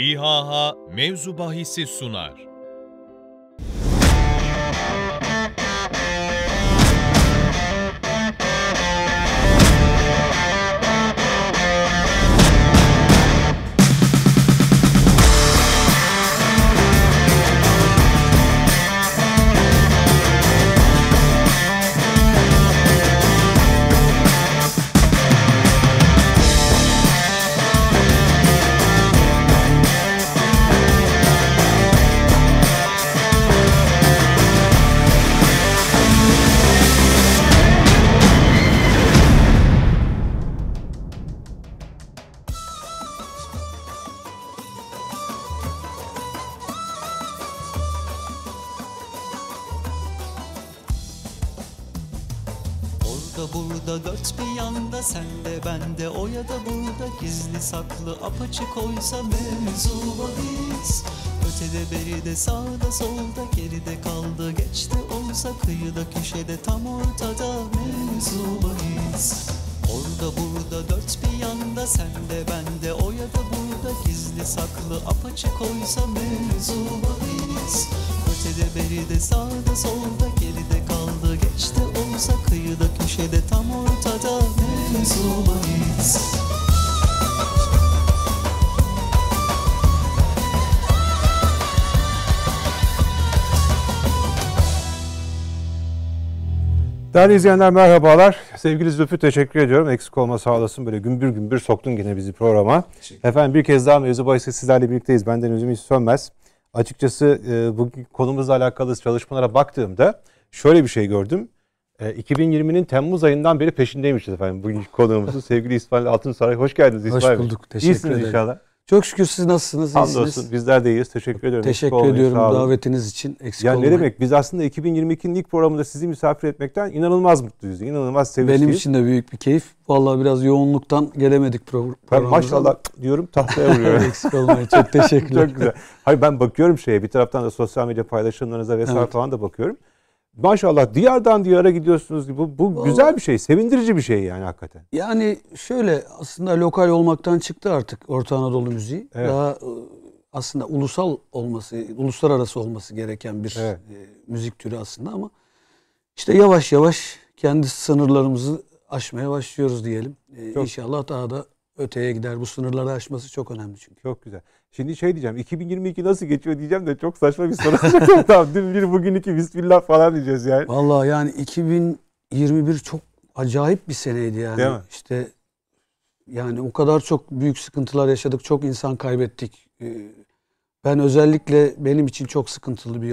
İHH Mevzu Bahisi sunar. Saklı apaçık oysa mevzu bahis, ötede beride sağda solda geride kaldı geçti olsa kıyıda köşede tam ortada mevzu bahis. Orada burada dört bir yanda sende bende o ya da burada gizli saklı apaçık oysa mevzu bahis, ötede beride sağda solda geride kaldı geçti olsa kıyıda köşede tam ortada mevzu bahis. Değerli izleyenler merhabalar. Sevgili Zülfü teşekkür ediyorum. Eksik olma sağ olasın. Böyle gümbür gümbür soktun yine bizi programa. Efendim bir kez daha Mevzu Bahis'te sizlerle birlikteyiz. Benden üzüm hiç sönmez. Açıkçası bu konumuzla alakalı çalışmalara baktığımda şöyle bir şey gördüm. 2020'nin Temmuz ayından beri peşindeymişiz efendim. Bugün konuğumuzun sevgili İsmail Altunsaray. Hoş geldiniz İsmail. Hoş bulduk. Teşekkür İyisiniz ederim. İnşallah. Çok şükür siz nasılsınız? Hamdolsun bizler de iyiyiz. Teşekkür ediyorum. Teşekkür ediyorum davetiniz için. Eksik olmayın. Ne demek? Biz aslında 2022'nin ilk programında sizi misafir etmekten inanılmaz mutluyuz. İnanılmaz sevinçliyiz. Benim için de büyük bir keyif. Vallahi biraz yoğunluktan gelemedik programımıza. Maşallah diyorum tahtaya vuruyor. Eksik olmayın. Çok teşekkürler. Çok güzel. Hayır ben bakıyorum şeye bir taraftan da sosyal medya paylaşımlarınıza vesaire evet. Falan da bakıyorum. Maşallah diyardan diyara gidiyorsunuz. Bu vallahi, güzel bir şey, sevindirici bir şey yani hakikaten. Yani şöyle aslında lokal olmaktan çıktı artık Orta Anadolu müziği. Evet. Daha aslında ulusal olması, uluslararası olması gereken bir evet. Müzik türü aslında ama işte yavaş yavaş kendi sınırlarımızı aşmaya başlıyoruz diyelim. İnşallah daha da öteye gider. Bu sınırları aşması çok önemli çünkü. Çok güzel. Şimdi şey diyeceğim, 2022 nasıl geçiyor diyeceğim de çok saçma bir soru soracağım. Tamam, dün bir bugün iki bismillah falan diyeceğiz yani. Vallahi yani 2021 çok acayip bir seneydi yani. Değil mi? İşte yani o kadar çok büyük sıkıntılar yaşadık, çok insan kaybettik. Ben özellikle benim için çok sıkıntılı bir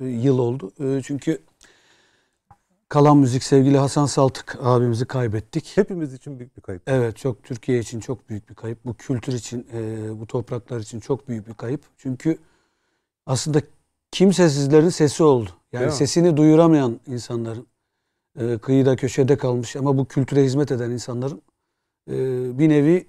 yıl oldu. Çünkü kalan müzik sevgili Hasan Saltık abimizi kaybettik. Hepimiz için büyük bir kayıp. Evet, çok Türkiye için çok büyük bir kayıp. Bu kültür için, bu topraklar için çok büyük bir kayıp. Çünkü aslında kimsesizlerin sesi oldu. Yani sesini duyuramayan insanların, kıyıda köşede kalmış ama bu kültüre hizmet eden insanların bir nevi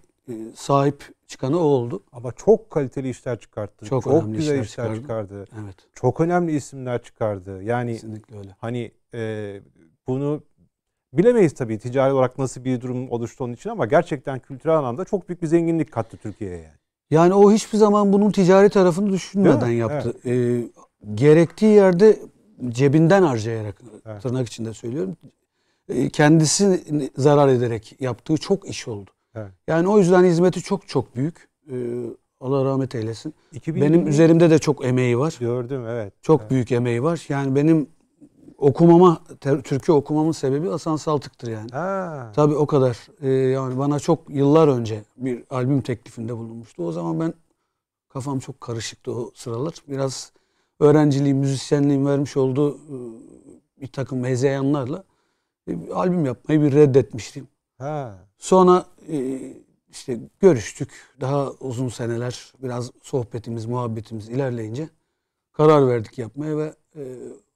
sahip çıkanı o oldu. Ama çok kaliteli işler çıkarttı. Çok güzel işler çıkardı. Evet. Çok önemli isimler çıkardı. Yani kesinlikle öyle. Hani bunu bilemeyiz tabii ticari olarak nasıl bir durum oluştu onun için ama gerçekten kültürel anlamda çok büyük bir zenginlik kattı Türkiye'ye yani. Yani o hiçbir zaman bunun ticari tarafını düşünmeden yaptı. Evet. Gerektiği yerde cebinden harcayarak evet. Tırnak içinde söylüyorum. Kendisi zarar ederek yaptığı çok iş oldu. Evet. Yani o yüzden hizmeti çok büyük. Allah rahmet eylesin. Benim üzerimde de çok emeği var. Gördüm evet. Çok evet. Büyük emeği var. Yani benim okumama, türkü okumamın sebebi Hasan Saltık'tır yani. Ha. Tabii o kadar. Yani bana çok yıllar önce bir albüm teklifinde bulunmuştu. O zaman ben kafam çok karışıktı o sıralar. Biraz öğrenciliğim, müzisyenliğim vermiş olduğu bir takım hezeyanlarla bir albüm yapmayı bir reddetmiştim. Ha. Sonra işte görüştük. Daha uzun seneler biraz sohbetimiz, muhabbetimiz ilerleyince karar verdik yapmaya ve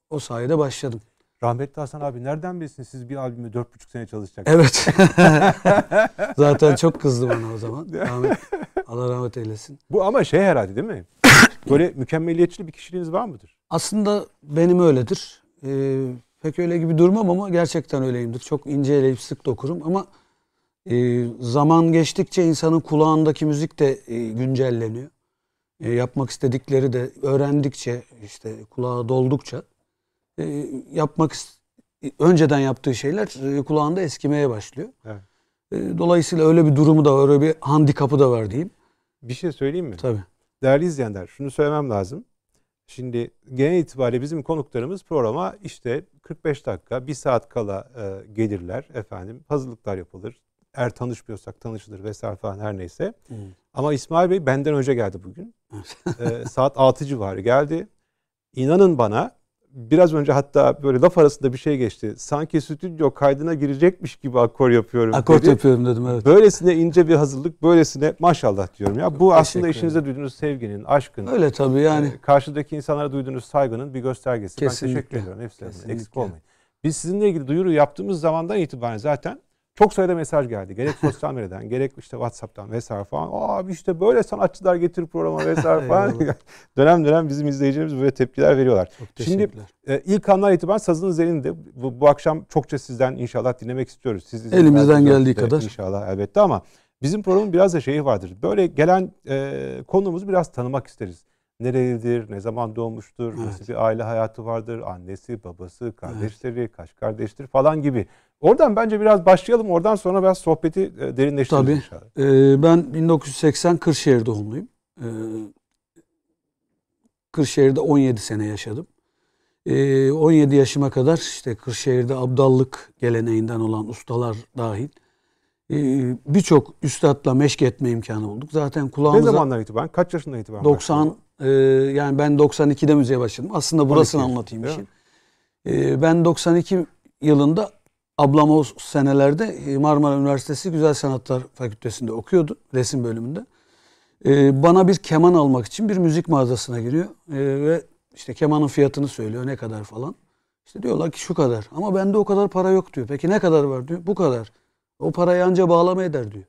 o sayede başladım. Rahmetli Hasan abi nereden bilsin siz bir albümü 4,5 sene çalışacaksınız? Evet. Zaten çok kızdı bana o zaman. Allah rahmet eylesin. Bu ama şey herhalde değil mi? Böyle mükemmeliyetçi bir kişiliğiniz var mıdır? Aslında benim öyledir. Pek öyle gibi durmam ama gerçekten öyleyimdir. Çok ince eleyip sık dokurum ama zaman geçtikçe insanın kulağındaki müzik de güncelleniyor. yapmak istedikleri de öğrendikçe, işte kulağa doldukça önceden yaptığı şeyler kulağında eskimeye başlıyor. Evet. Dolayısıyla öyle bir durumu da var, öyle bir handikapı da var diyeyim. Bir şey söyleyeyim mi? Tabii. Değerli izleyenler, şunu söylemem lazım. Şimdi genel itibariyle bizim konuklarımız programa işte 45 dakika, 1 saat kala gelirler efendim. Hazırlıklar yapılır. Eğer tanışmıyorsak tanışılır vesaire falan, her neyse. Hmm. Ama İsmail Bey benden önce geldi bugün. Saat 6 civarı geldi. İnanın bana, biraz önce hatta böyle laf arasında bir şey geçti. Sanki stüdyo kaydına girecekmiş gibi akor yapıyorum. Akor yapıyorum dedim, evet. Böylesine ince bir hazırlık, böylesine maşallah diyorum ya. Bu aslında işinize duyduğunuz sevginin, aşkın. Öyle tabii yani. Karşıdaki insanlara duyduğunuz saygının bir göstergesi. Kesinlikle. Ben teşekkür ediyorum hepsine. Eksik olmayın. Biz sizinle ilgili duyuru yaptığımız zamandan itibaren zaten çok sayıda mesaj geldi. Gerek sosyal medyadan, gerek işte WhatsApp'tan vesaire falan. Abi işte böyle sanatçılar getir programa vesaire falan. Dönem dönem bizim izleyicilerimiz böyle tepkiler veriyorlar. Şimdi ilk anlar itibaren sazınız elinde. Bu akşam çokça sizden inşallah dinlemek istiyoruz. Siz elimizden geldiği kadar. İnşallah elbette, ama bizim programın biraz da şeyi vardır. Böyle gelen konuğumuzu biraz tanımak isteriz. Nerelidir, ne zaman doğmuştur, evet, nasıl bir aile hayatı vardır, annesi, babası, kardeşleri, evet, kaç kardeştir falan gibi. Oradan bence biraz başlayalım. Oradan sonra biraz sohbeti derinleştiririz. Tabii. İnşallah. Ben 1980 Kırşehir doğumluyum. Kırşehir'de 17 sene yaşadım. 17 yaşıma kadar işte Kırşehir'de abdallık geleneğinden olan ustalar dahil birçok üstadla meşk etme imkanı bulduk. Zaten kulağımıza... Ne zamandan itibaren? Kaç yaşından itibaren? 90, yani ben 92'de müziğe başladım. Aslında burasını anlatayım işin. Ben 92 yılında, ablam o senelerde Marmara Üniversitesi Güzel Sanatlar Fakültesi'nde okuyordu, resim bölümünde. Bana bir keman almak için bir müzik mağazasına giriyor ve işte kemanın fiyatını söylüyor, ne kadar falan. İşte diyorlar ki şu kadar, ama bende o kadar para yok diyor. Peki ne kadar var diyor, bu kadar. O parayı anca bağlama eder diyor.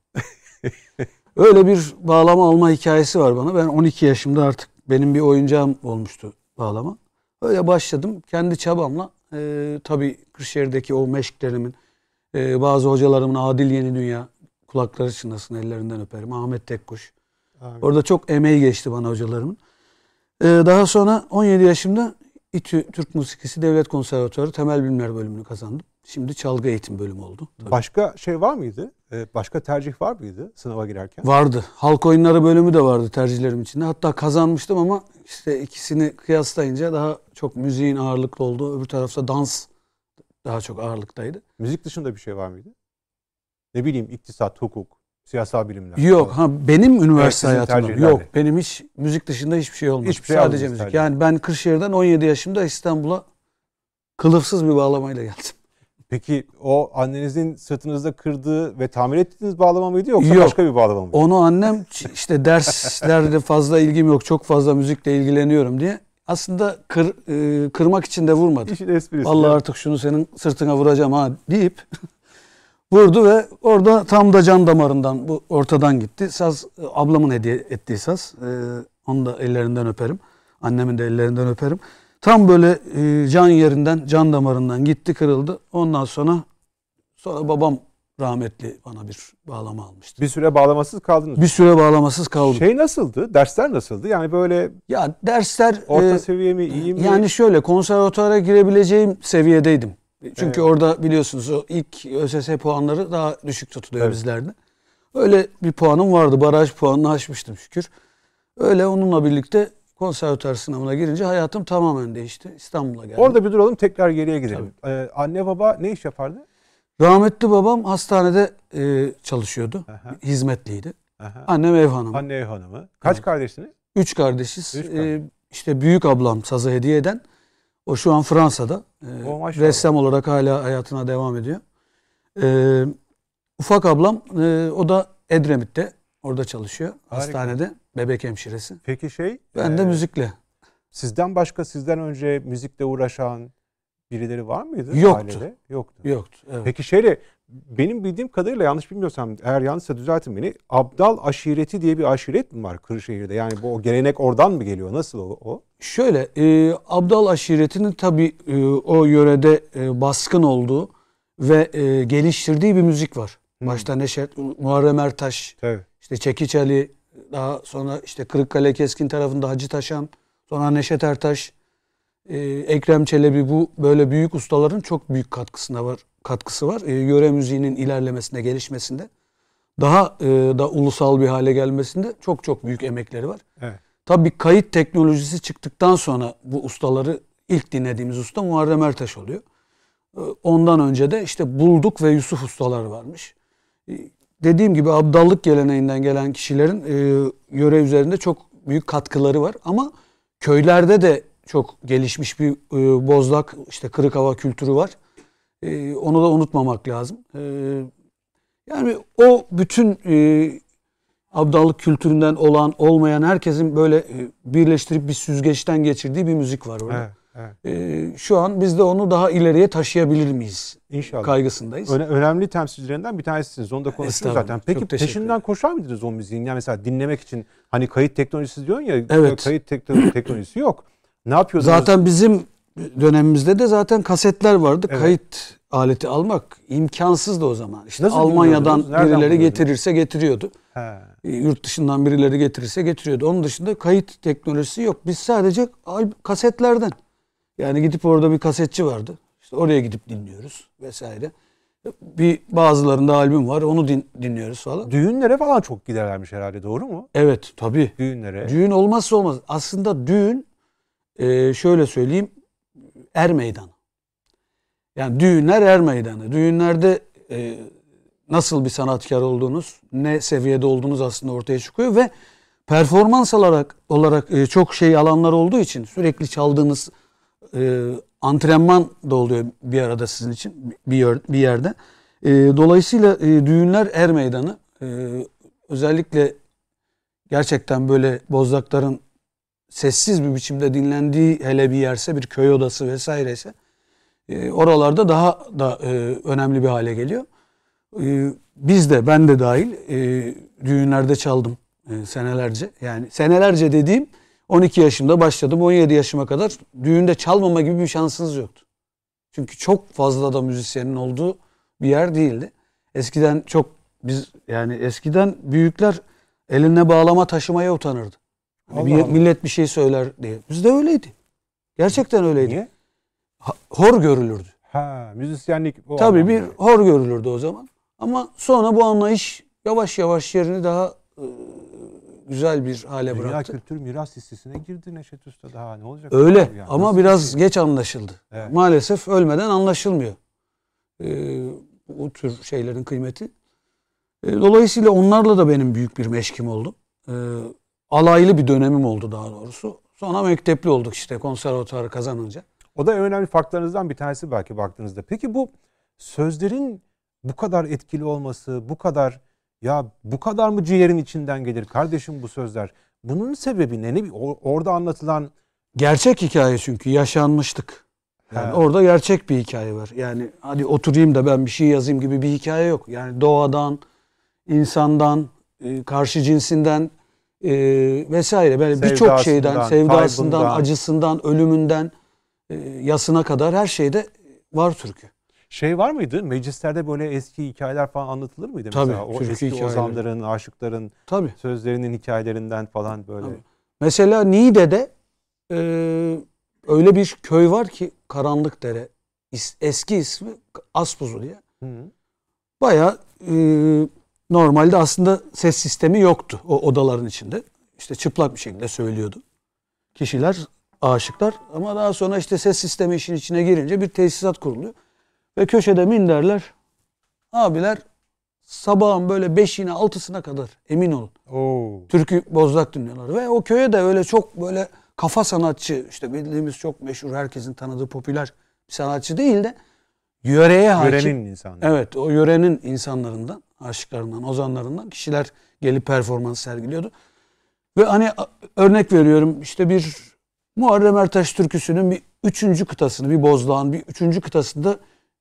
Öyle bir bağlama alma hikayesi var bana. Ben 12 yaşımda artık benim bir oyuncağım olmuştu bağlama. Öyle başladım kendi çabamla. Tabii Kırşehir'deki o meşklerimin, bazı hocalarımın, Adil Yeni Dünya, kulakları çınlasın, ellerinden öperim, Ahmet Tekkuş. Abi. Orada çok emeği geçti bana hocalarımın. Daha sonra 17 yaşımda İTÜ Türk Musikisi Devlet Konservatuvarı Temel Bilimler bölümünü kazandım. Şimdi çalgı eğitim bölümü oldu. Tabii. Başka şey var mıydı? Başka tercih var mıydı sınava girerken? Vardı. Halk oyunları bölümü de vardı tercihlerim içinde. Hatta kazanmıştım ama işte ikisini kıyaslayınca daha çok müziğin ağırlıklı olduğu, öbür tarafta dans daha çok ağırlıktaydı. Müzik dışında bir şey var mıydı? Ne bileyim, iktisat, hukuk, siyasal bilimler. Yok falan. Ha, benim üniversite hayatımda yok. Benim hiç müzik dışında hiçbir şey olmadı. Hiçbir şey. Sadece müzik. Tercih. Yani ben Kırşehir'den 17 yaşımda İstanbul'a kılıfsız bir bağlamayla geldim. Peki o annenizin sırtınızda kırdığı ve tamir ettiğiniz bağlama mıydı, yoksa yok, başka bir bağlama mıydı? Onu annem işte derslerde fazla ilgim yok, çok fazla müzikle ilgileniyorum diye. Aslında kırmak için de vurmadı. İşin esprisi. Vallahi artık şunu senin sırtına vuracağım ha deyip vurdu ve orada tam da can damarından, bu ortadan gitti. Saz, ablamın hediye ettiği saz. Onu da ellerinden öperim. Annemin de ellerinden öperim. Tam böyle can yerinden, can damarından gitti, kırıldı. Ondan sonra babam rahmetli bana bir bağlama almıştı. Bir süre bağlamasız kaldınız. Bir süre bağlamasız kaldım. Şey nasıldı? Dersler nasıldı? Yani böyle... Ya dersler... Orta seviye mi, iyi mi? Yani şöyle, konservatuvara girebileceğim seviyedeydim. Çünkü evet, orada biliyorsunuz o ilk ÖSS puanları daha düşük tutuluyor, evet, bizlerde. Öyle bir puanım vardı. Baraj puanını aşmıştım şükür. Öyle onunla birlikte... Konservatuar sınavına girince hayatım tamamen değişti. İstanbul'a geldim. Orada bir duralım, tekrar geriye gidelim. Anne baba ne iş yapardı? Rahmetli babam hastanede çalışıyordu. Aha. Hizmetliydi. Aha. Annem ev hanımı. Anne ev hanımı. Kaç, evet, kardeşsiniz? 3 kardeşiz. 3 kardeş. İşte büyük ablam sazı hediye eden. O şu an Fransa'da. Ressam olarak hala hayatına devam ediyor. Ufak ablam o da Edremit'te. Orada çalışıyor. Harika. Hastanede bebek hemşiresi. Peki şey... Ben de müzikle. Sizden başka, sizden önce müzikle uğraşan birileri var mıydı? Yoktu. Ailede? Yoktu. Yoktu, evet. Peki şeyle, benim bildiğim kadarıyla, yanlış bilmiyorsam, eğer yanlışsa düzeltin beni. Abdal aşireti diye bir aşiret mi var Kırşehir'de? Yani bu gelenek oradan mı geliyor? Nasıl o? Şöyle, Abdal aşiretinin tabii o yörede baskın olduğu ve geliştirdiği bir müzik var. Başta Neşet, Muharrem Ertaş... Tabii. İşte Çekiç Ali, daha sonra işte Kırıkkale Keskin tarafında Hacı Taşan, sonra Neşet Ertaş, Ekrem Çelebi, bu böyle büyük ustaların çok büyük katkısı var. Yöre müziğinin ilerlemesinde, gelişmesinde, daha da ulusal bir hale gelmesinde çok büyük emekleri var. Evet. Tabii kayıt teknolojisi çıktıktan sonra bu ustaları ilk dinlediğimiz usta Muharrem Ertaş oluyor. Ondan önce de işte Bulduk ve Yusuf ustalar varmış. Dediğim gibi Abdallık geleneğinden gelen kişilerin yöre üzerinde çok büyük katkıları var. Ama köylerde de çok gelişmiş bir bozlak, işte kırık hava kültürü var. Onu da unutmamak lazım. Yani o bütün Abdallık kültüründen olan, olmayan herkesin böyle birleştirip bir süzgeçten geçirdiği bir müzik var orada. Evet. Evet. Şu an biz de onu daha ileriye taşıyabilir miyiz? İnşallah. Kaygısındayız. Önemli temsilcilerinden bir tanesiniz. Onu da konuştuk zaten. Peki peşinden koşar mıydınız o müziğin? Yani mesela dinlemek için, hani kayıt teknolojisi diyorsun ya, evet, kayıt teknolojisi yok. Ne yapıyordunuz? Zaten bizim dönemimizde de zaten kasetler vardı. Evet. Kayıt aleti almak imkansızdı o zaman. İşte nasıl Almanya'dan birileri getirirse getiriyordu. He. Yurt dışından birileri getirirse getiriyordu. Onun dışında kayıt teknolojisi yok. Biz sadece kasetlerden. Yani gidip orada bir kasetçi vardı. İşte oraya gidip dinliyoruz vesaire. Bazılarında albüm var. Onu dinliyoruz falan. Düğünlere falan çok giderlermiş herhalde, doğru mu? Evet, tabii. Düğünlere. Düğün olmazsa olmaz. Aslında düğün şöyle söyleyeyim, er meydanı. Yani düğünler er meydanı. Düğünlerde nasıl bir sanatkar olduğunuz, ne seviyede olduğunuz aslında ortaya çıkıyor ve performans olarak çok şey alanlar olduğu için sürekli çaldığınız antrenman da oluyor bir arada sizin için bir yerde. Dolayısıyla düğünler er meydanı. Özellikle gerçekten böyle bozlakların sessiz bir biçimde dinlendiği hele bir yerse, bir köy odası vesaireyse, oralarda daha da önemli bir hale geliyor. Biz de, ben de dahil düğünlerde çaldım senelerce. Yani senelerce dediğim 12 yaşımda başladım, 17 yaşıma kadar düğünde çalmama gibi bir şansınız yoktu. Çünkü çok fazla da müzisyenin olduğu bir yer değildi. Eskiden çok eskiden büyükler eline bağlama taşımaya utanırdı. Millet bir şey söyler diye. Bizde öyleydi. Gerçekten öyleydi. Niye? Hor görülürdü. Ha, müzisyenlik o. Tabii bir hor görülürdü o zaman. Ama sonra bu anlayış yavaş yavaş yerini daha güzel bir hale bıraktı. Dünya kültür miras listesine girdi Neşet Usta, daha ne olacak? Öyle yani. Ama nasıl biraz listesi? Geç anlaşıldı. Evet. Maalesef ölmeden anlaşılmıyor. O tür şeylerin kıymeti. Dolayısıyla onlarla da benim büyük bir meşkim oldu. Alaylı bir dönemim oldu daha doğrusu. Sonra mektepli olduk işte konservatuvarı kazanınca. O da en önemli farklarınızdan bir tanesi belki baktığınızda. Peki bu sözlerin bu kadar etkili olması, bu kadar mı ciğerin içinden gelir kardeşim bu sözler? Bunun sebebi ne? Orada anlatılan gerçek hikaye, çünkü yaşanmıştık. Yani orada gerçek bir hikaye var. Yani hadi oturayım da ben bir şey yazayım gibi bir hikaye yok. Yani doğadan, insandan, karşı cinsinden vesaire, böyle birçok şeyden, sevdasından, acısından, ölümünden, yasına kadar her şeyde var türkü. Şey var mıydı? Meclislerde böyle eski hikayeler falan anlatılır mıydı? Tabii, mesela o eski hikayeleri. Ozanların, aşıkların, tabii, sözlerinin hikayelerinden falan böyle. Tabii. Mesela Niğde'de öyle bir köy var ki Karanlık Dere. Eski ismi Aspuzu diye. Bayağı normalde aslında ses sistemi yoktu o odaların içinde. İşte çıplak bir şekilde söylüyordu kişiler, aşıklar. Ama daha sonra işte ses sistemi işin içine girince bir tesisat kuruluyor. Ve köşede minderler, abiler sabahın böyle 5'ine 6'sına kadar, emin olun, oo, türkü bozlak dinliyorlar. Ve o köye de öyle çok böyle kafa sanatçı, işte bildiğimiz çok meşhur, herkesin tanıdığı popüler bir sanatçı değil de yöreye hakim. Yörenin insanları. Evet, o yörenin insanlarından, aşıklarından, ozanlarından kişiler gelip performans sergiliyordu. Ve hani örnek veriyorum, işte bir Muharrem Ertaş türküsünün bir 3. kıtasını, bir bozlağın bir 3. kıtasında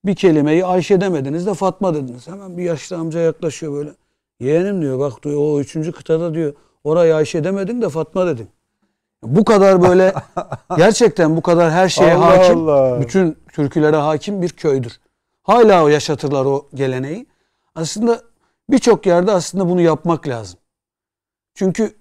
bir kelimeyi Ayşe demediniz de Fatma dediniz. Hemen bir yaşlı amca yaklaşıyor böyle. Yeğenim diyor, bak diyor, o 3. kıtada diyor, oraya Ayşe demedin de Fatma dedin. Bu kadar böyle gerçekten bu kadar her şeye Allah hakim, Allah, bütün türkülere hakim bir köydür. Hala o yaşatırlar o geleneği. Aslında birçok yerde aslında bunu yapmak lazım. Çünkü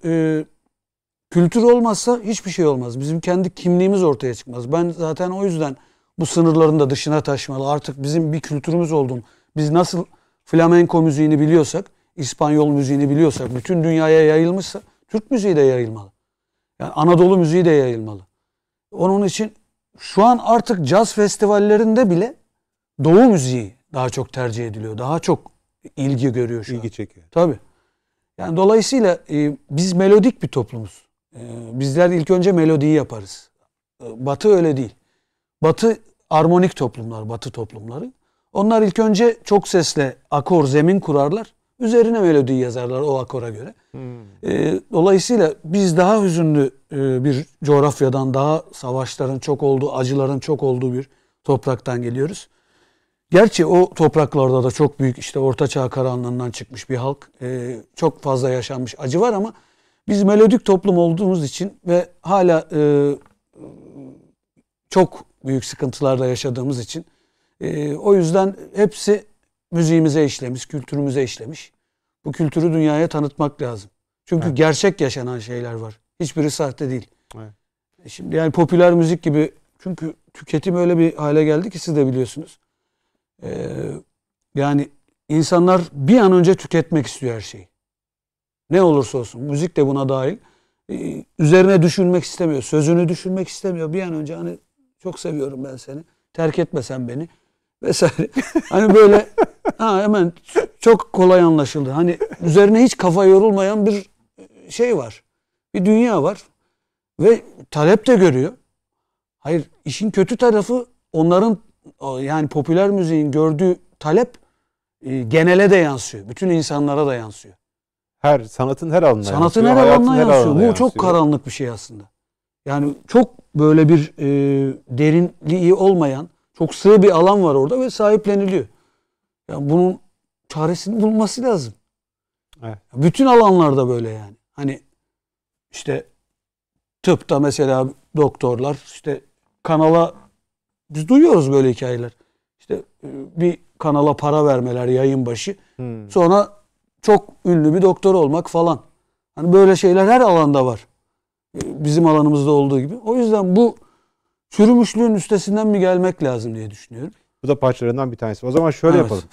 kültür olmazsa hiçbir şey olmaz. Bizim kendi kimliğimiz ortaya çıkmaz. Ben zaten o yüzden bu sınırların da dışına taşmalı. Artık bizim bir kültürümüz olduğunu, biz nasıl flamenko müziğini biliyorsak, İspanyol müziğini biliyorsak, bütün dünyaya yayılmışsa Türk müziği de yayılmalı. Yani Anadolu müziği de yayılmalı. Onun için şu an artık caz festivallerinde bile Doğu müziği daha çok tercih ediliyor. Daha çok ilgi görüyor şu an. İlgi çekiyor. Tabii. Yani dolayısıyla biz melodik bir toplumuz. Bizler ilk önce melodiyi yaparız. Batı öyle değil. Batı armonik toplumlar, Batı toplumları. Onlar ilk önce çok sesle akor, zemin kurarlar. Üzerine melodiyi yazarlar o akora göre. Dolayısıyla biz daha hüzünlü bir coğrafyadan, daha savaşların çok olduğu, acıların çok olduğu bir topraktan geliyoruz. Gerçi o topraklarda da çok büyük, işte Orta Çağ karanlığından çıkmış bir halk. Çok fazla yaşanmış acı var ama biz melodik toplum olduğumuz için ve hala çok büyük sıkıntılarla yaşadığımız için o yüzden hepsi müziğimize işlemiş, kültürümüze işlemiş. Bu kültürü dünyaya tanıtmak lazım. Çünkü evet, gerçek yaşanan şeyler var. Hiçbiri sahte değil. Evet. Şimdi yani popüler müzik gibi, çünkü tüketim öyle bir hale geldi ki siz de biliyorsunuz. Yani insanlar bir an önce tüketmek istiyor her şeyi. Ne olursa olsun. Müzik de buna dahil. Üzerine düşünmek istemiyor. Sözünü düşünmek istemiyor. Bir an önce hani çok seviyorum ben seni. Terk etmesen beni. Vesaire. Hani böyle hemen çok kolay anlaşıldı. Hani üzerine hiç kafa yorulmayan bir şey var. Bir dünya var. Ve talep de görüyor. Hayır, işin kötü tarafı onların, yani popüler müziğin gördüğü talep genele de yansıyor. Bütün insanlara da yansıyor. Her sanatın her alanına yansıyor. Sanatın her alanına yansıyor. Bu çok karanlık bir şey aslında. Yani çok böyle bir derinliği olmayan, çok sığ bir alan var orada ve sahipleniliyor. Yani bunun çaresini bulması lazım. Evet. Bütün alanlarda böyle yani. Hani işte tıpta mesela doktorlar işte kanala, biz duyuyoruz böyle hikayeler. İşte bir kanala para vermeler yayın başı. Sonra çok ünlü bir doktor olmak falan. Hani böyle şeyler her alanda var. Bizim alanımızda olduğu gibi. O yüzden bu çürümüşlüğün üstesinden mi gelmek lazım diye düşünüyorum. Bu da parçalarından bir tanesi. O zaman şöyle, evet, yapalım.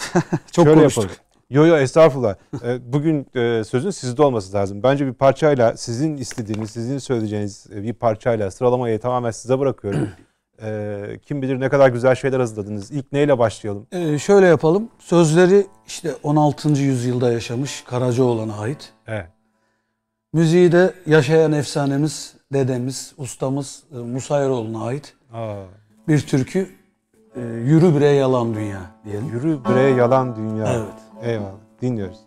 Çok şöyle konuştuk. Yapalım. Yo yo, estağfurullah. Bugün sözün sizde olması lazım. Bence bir parçayla, sizin istediğiniz, sizin söyleyeceğiniz bir parçayla, sıralamayı tamamen size bırakıyorum. Kim bilir ne kadar güzel şeyler hazırladınız. İlk neyle başlayalım? Şöyle yapalım. Sözleri işte 16. yüzyılda yaşamış Karacaoğlan'a ait. Evet. Müziği de yaşayan efsanemiz, dedemiz, ustamız Musa Eroğlu'na ait. Bir türkü. Yürü bre yalan dünya diyelim. Yürü bre yalan dünya. Evet. Eyvallah. Dinliyoruz.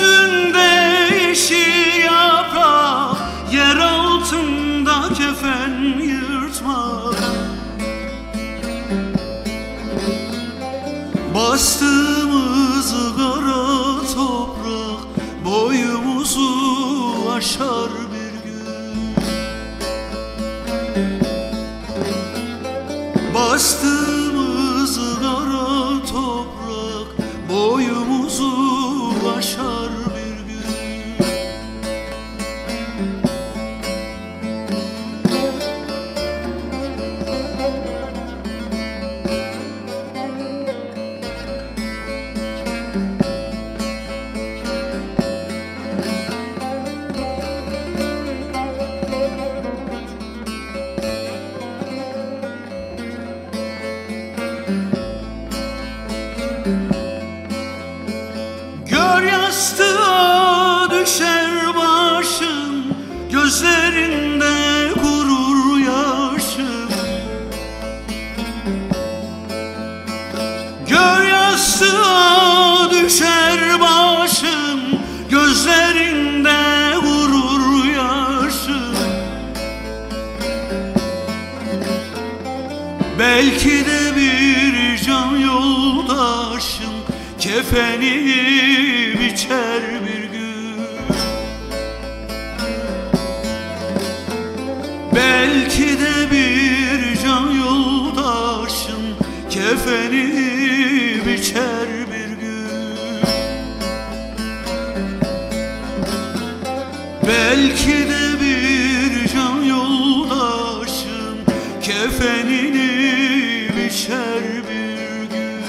üstünde yeşil yaprak, yer altında kefen yırtmak. Bastığımız kara toprak boyumuzu aşar bir gün. Bastığımız kara toprak boyumuzu aşar bir gün. Gözlerinde gurur yaşım. Gör yastığa düşer başım, gözlerinde gurur yaşım. Belki de bir can yoldaşım kefeni biçer bir gün. Belki de bir can yoldaşım kefeni biçer bir gün. Belki de bir can yoldaşım kefenini biçer bir gün.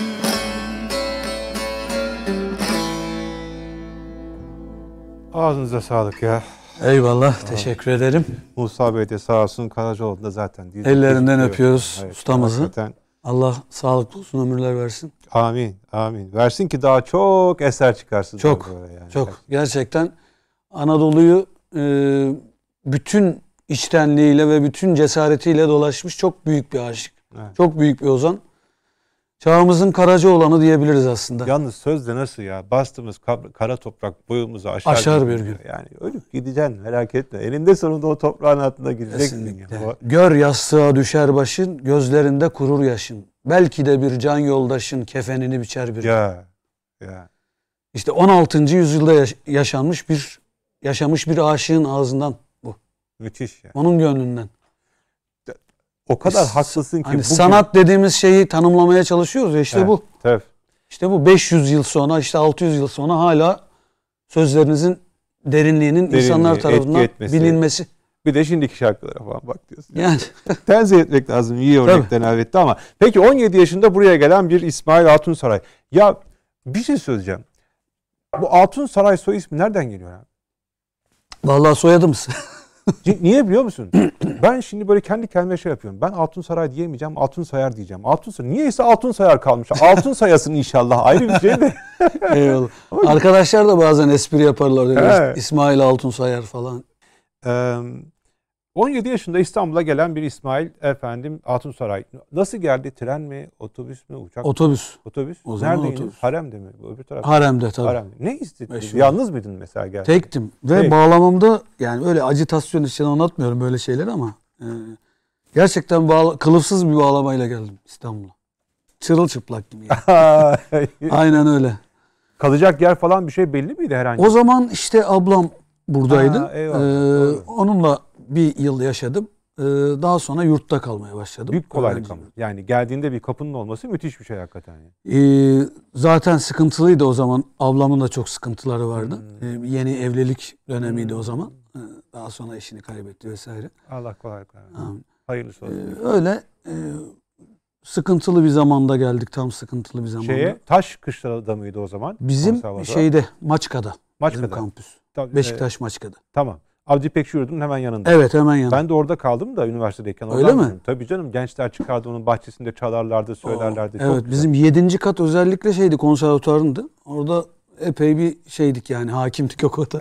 Ağzınıza sağlık ya. Eyvallah, teşekkür ederim. Musa Bey de sağ olsun, Karacaoğlu da zaten. Ellerinden öpüyoruz ustamızı. Hakikaten. Allah sağlıklı uzun ömürler versin. Amin, amin. Versin ki daha çok eser çıkarsın. Çok, yani. Çok. Gerçekten Anadolu'yu bütün içtenliğiyle ve bütün cesaretiyle dolaşmış çok büyük bir aşık. Evet. Çok büyük bir ozan. Çağımızın Karacaoğlan'ı diyebiliriz aslında. Yalnız sözde nasıl ya? Bastığımız kara toprak boyumuzu aşar bir gün. Yani ölüp gideceksin, merak etme. Elinde sonunda o toprağın altında gideceksin. Yani. Gör yastığa düşer başın, gözlerinde kurur yaşın. Belki de bir can yoldaşın kefenini biçer bir gün. Ya. İşte 16. yüzyılda yaşamış bir aşığın ağzından bu. Müthiş yani. Onun gönlünden. O kadar haklısın ki hani bugün... Sanat dediğimiz şeyi tanımlamaya çalışıyoruz ya, işte evet, bu. Evet. İşte bu 500 yıl sonra, işte 600 yıl sonra hala sözlerinizin derinliğinin insanlar tarafından bilinmesi. Bir de şimdiki şarkılara falan bak diyorsun. Yani. Tenzih etmek lazım iyi örnekten elbette ama. Peki 17 yaşında buraya gelen bir İsmail Altunsaray. Ya bir şey söyleyeceğim. Bu Altunsaray soy ismi nereden geliyor abi? Vallahi soyadımız. Niye biliyor musun? Ben şimdi böyle kendi kendime şey yapıyorum. Ben Altunsaray diyemeyeceğim, Altunsayar diyeceğim. Altunsaray. Niyeyse Altunsayar kalmış. Altunsayasın inşallah, ayrı bir şey de. Eyvallah. Arkadaşlar da bazen espri yaparlar. Evet. İsmail Altunsayar falan. 17 yaşında İstanbul'a gelen bir İsmail efendim Altunsaray. Nasıl geldi? Tren mi? Otobüs mü? Uçak mı? Otobüs. Otobüs. Neredeydiniz? Harem'de mi? Öbür tarafta. Harem'de tabii. Harem'de. Ne istediniz? Yalnız mıydın mesela geldi? Tektim. Ve bağlamamda yani öyle acitasyon için anlatmıyorum böyle şeyleri ama gerçekten kılıfsız bir bağlamayla geldim İstanbul'a. Çırılçıplak gibi yani. Aynen öyle. Kalacak yer falan bir şey belli miydi herhangi? O zaman işte ablam buradaydı. Ha, onunla bir yıl yaşadım. Daha sonra yurtta kalmaya başladım. Büyük kolaylık ama. Yani geldiğinde bir kapının olması müthiş bir şey hakikaten. Zaten sıkıntılıydı o zaman. Ablamın da çok sıkıntıları vardı. Yeni evlilik dönemiydi o zaman. Daha sonra eşini kaybetti vesaire. Allah kolaylık versin. Hayırlısı olsun. Öyle sıkıntılı bir zamanda geldik. Tam sıkıntılı bir zamanda. Taş kışlada mıydı o zaman? Bizim Maçka'da. Maçka'da. Bizim kampüs. Beşiktaş Maçka'da. Tamam. Avcı Pekşiurdu'nun hemen yanında. Evet, hemen yanında. Ben de orada kaldım da üniversitedeyken. Öyle mi? Tabii canım. Gençler çıkardı, onun bahçesinde çalarlardı, söylerlerdi. Evet, bizim 7. kat özellikle konservatuvarındı. Orada epey bir yani hakimdik o kota.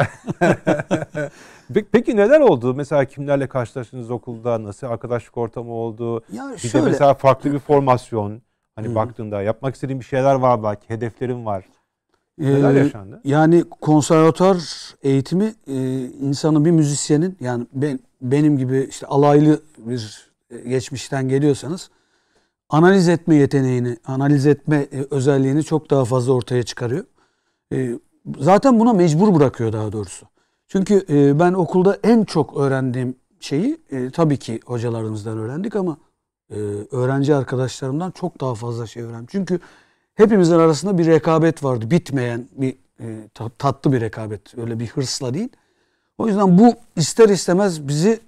Peki neler oldu? Mesela kimlerle karşılaştınız okulda? Nasıl arkadaşlık ortamı oldu? Ya bir de mesela farklı bir formasyon. Hani baktığında yapmak istediğin bir şeyler var belki, hedeflerin var. Neler yaşandı? Yani konservatuar eğitimi insanın, bir müzisyenin, yani benim gibi işte alaylı bir geçmişten geliyorsanız analiz etme yeteneğini, analiz etme özelliğini çok daha fazla ortaya çıkarıyor. Zaten buna mecbur bırakıyor daha doğrusu. Çünkü ben okulda en çok öğrendiğim şeyi tabii ki hocalarımızdan öğrendik ama öğrenci arkadaşlarımdan çok daha fazla şey öğrendim. Çünkü hepimizin arasında bir rekabet vardı. Bitmeyen bir tatlı bir rekabet. Öyle bir hırsla değil. O yüzden bu ister istemez bizi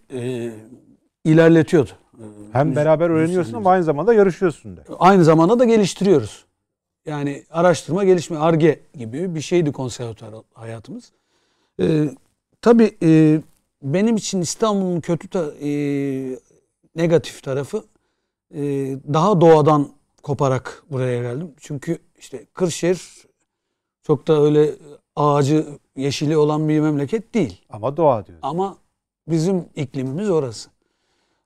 ilerletiyordu. Hem beraber öğreniyorsun ama aynı zamanda yarışıyorsun da. Aynı zamanda da geliştiriyoruz. Yani araştırma, gelişme, ARGE gibi bir şeydi konservatuar hayatımız. Tabii benim için İstanbul'un kötü negatif tarafı daha doğadan koparak buraya geldim. Çünkü işte Kırşehir çok da öyle ağacı yeşili olan bir memleket değil. Ama doğa diyor. Ama bizim iklimimiz orası.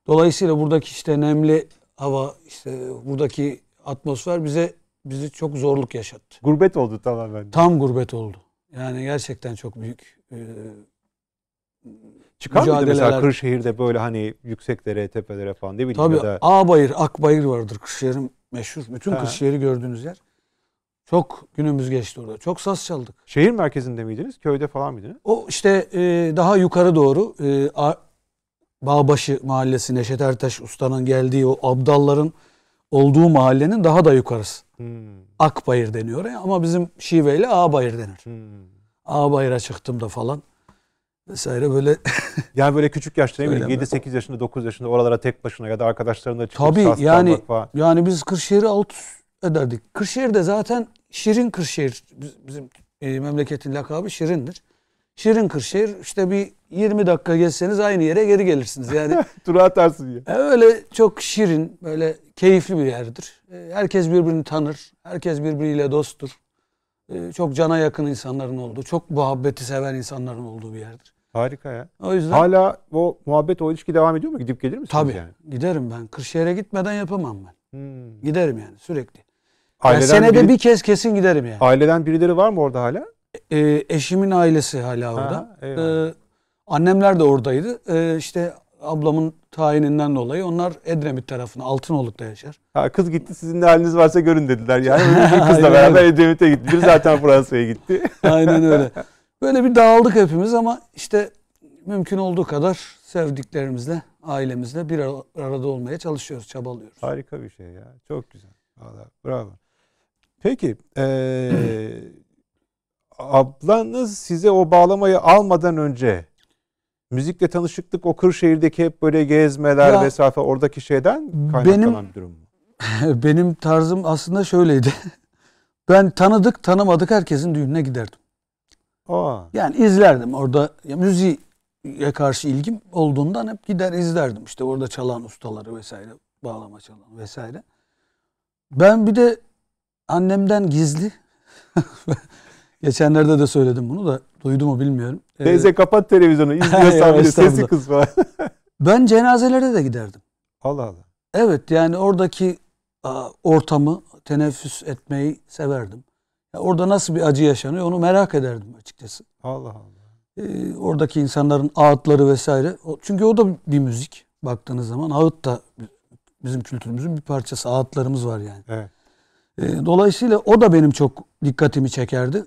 Dolayısıyla buradaki işte nemli hava, işte buradaki atmosfer bizi çok zorluk yaşattı. Gurbet oldu tamamen. Tam gurbet oldu. Yani gerçekten çok büyük çıkar mıydı mesela Kırşehir'de böyle hani yükseklere, tepelere falan, ne bileyim. Tabii ya da... Ağbayır, Akbayır vardır Kırşehir'in meşhur. Bütün Kırşehir'i gördüğünüz yer. Çok günümüz geçti orada. Çok saz çaldık. Şehir merkezinde miydiniz? Köyde falan mıydınız? O işte daha yukarı doğru Bağbaşı Mahallesi, Neşet Ertaş Usta'nın geldiği o Abdalların olduğu mahallenin daha da yukarısı. Akbayır deniyor ya, ama bizim şiveyle Ağbayır denir. Ağbayır'a çıktığımda falan vesaire böyle. Yani böyle küçük yaşta, ne bileyim 7-8 yaşında, 9 yaşında oralara tek başına ya da arkadaşlarına çıkıp saz çalmak falan. Tabii yani biz Kırşehir'i alt ederdik. Kırşehir'de zaten Şirin Kırşehir, bizim memleketin lakabı Şirin'dir. Şirin Kırşehir, işte bir 20 dakika gezseniz aynı yere geri gelirsiniz. Yani tura atarsın ya. Öyle çok şirin, böyle keyifli bir yerdir. Herkes birbirini tanır. Herkes birbiriyle dosttur. Çok cana yakın insanların olduğu, çok muhabbeti seven insanların olduğu bir yerdir. Harika ya. O yüzden hala o muhabbet, o ilişki devam ediyor mu? Gidip gelir misiniz? Tabii yani? Giderim ben. Kırşehir'e gitmeden yapamam ben. Giderim yani sürekli. Yani senede bir kez kesin giderim yani. Aileden birileri var mı orada hala? Eşimin ailesi hala orada. Annemler de oradaydı. İşte ablamın tayininden dolayı onlar Edremit tarafına, Altınoluk'ta yaşar. Ha, kız gitti, sizin de haliniz varsa görün dediler. Yani kızla beraber Edremit'e gitti. Biri zaten Fransa'ya gitti. Aynen öyle. Böyle bir dağıldık hepimiz ama işte mümkün olduğu kadar sevdiklerimizle, ailemizle bir arada olmaya çalışıyoruz, çabalıyoruz. Harika bir şey ya. Çok güzel. Vallahi bravo. Peki, ablanız size o bağlamayı almadan önce müzikle tanışıklık, o Kırşehir'deki hep böyle gezmeler vesaire, oradaki şeyden kaynaklanan bir durum mu? Benim tarzım aslında şöyleydi. Ben tanıdık tanımadık herkesin düğününe giderdim. Yani izlerdim orada. Ya, müziğe karşı ilgim olduğundan hep gider izlerdim. İşte orada çalan ustaları vesaire, bağlama çalan vesaire. Ben bir de annemden gizli... Geçenlerde de söyledim bunu da, duydu mu bilmiyorum. Teyze kapat televizyonu, izliyorsan bile sesi kız falan. Ben cenazelere de giderdim. Allah Allah. Evet, yani oradaki ortamı, teneffüs etmeyi severdim. Yani orada nasıl bir acı yaşanıyor onu merak ederdim açıkçası. Allah Allah. Oradaki insanların ağıtları vesaire. Çünkü o da bir müzik baktığınız zaman. Ağıt da bizim kültürümüzün bir parçası. Ağıtlarımız var yani. Evet. Dolayısıyla o da benim çok dikkatimi çekerdi.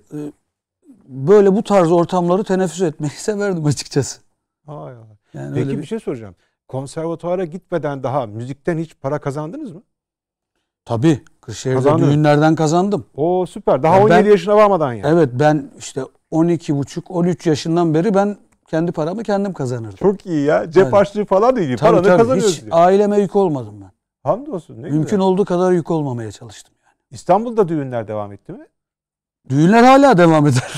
Böyle bu tarz ortamları teneffüs etmeyi severdim açıkçası. Yani peki bir şey soracağım. Konservatuara gitmeden daha müzikten hiç para kazandınız mı? Tabii. Kırşehir'de düğünlerden kazandım. Oo, süper. Daha 17 yaşına varmadan yani. Evet, ben işte 12,5-13 yaşından beri ben kendi paramı kendim kazanırdım. Çok iyi ya. Cep harçlığı falan da iyi. Paranı kazanıyorsun. Hiç aileme yük olmadım ben. Hamdolsun. Mümkün olduğu kadar yük olmamaya çalıştım. İstanbul'da düğünler devam etti mi? Düğünler hala devam eder.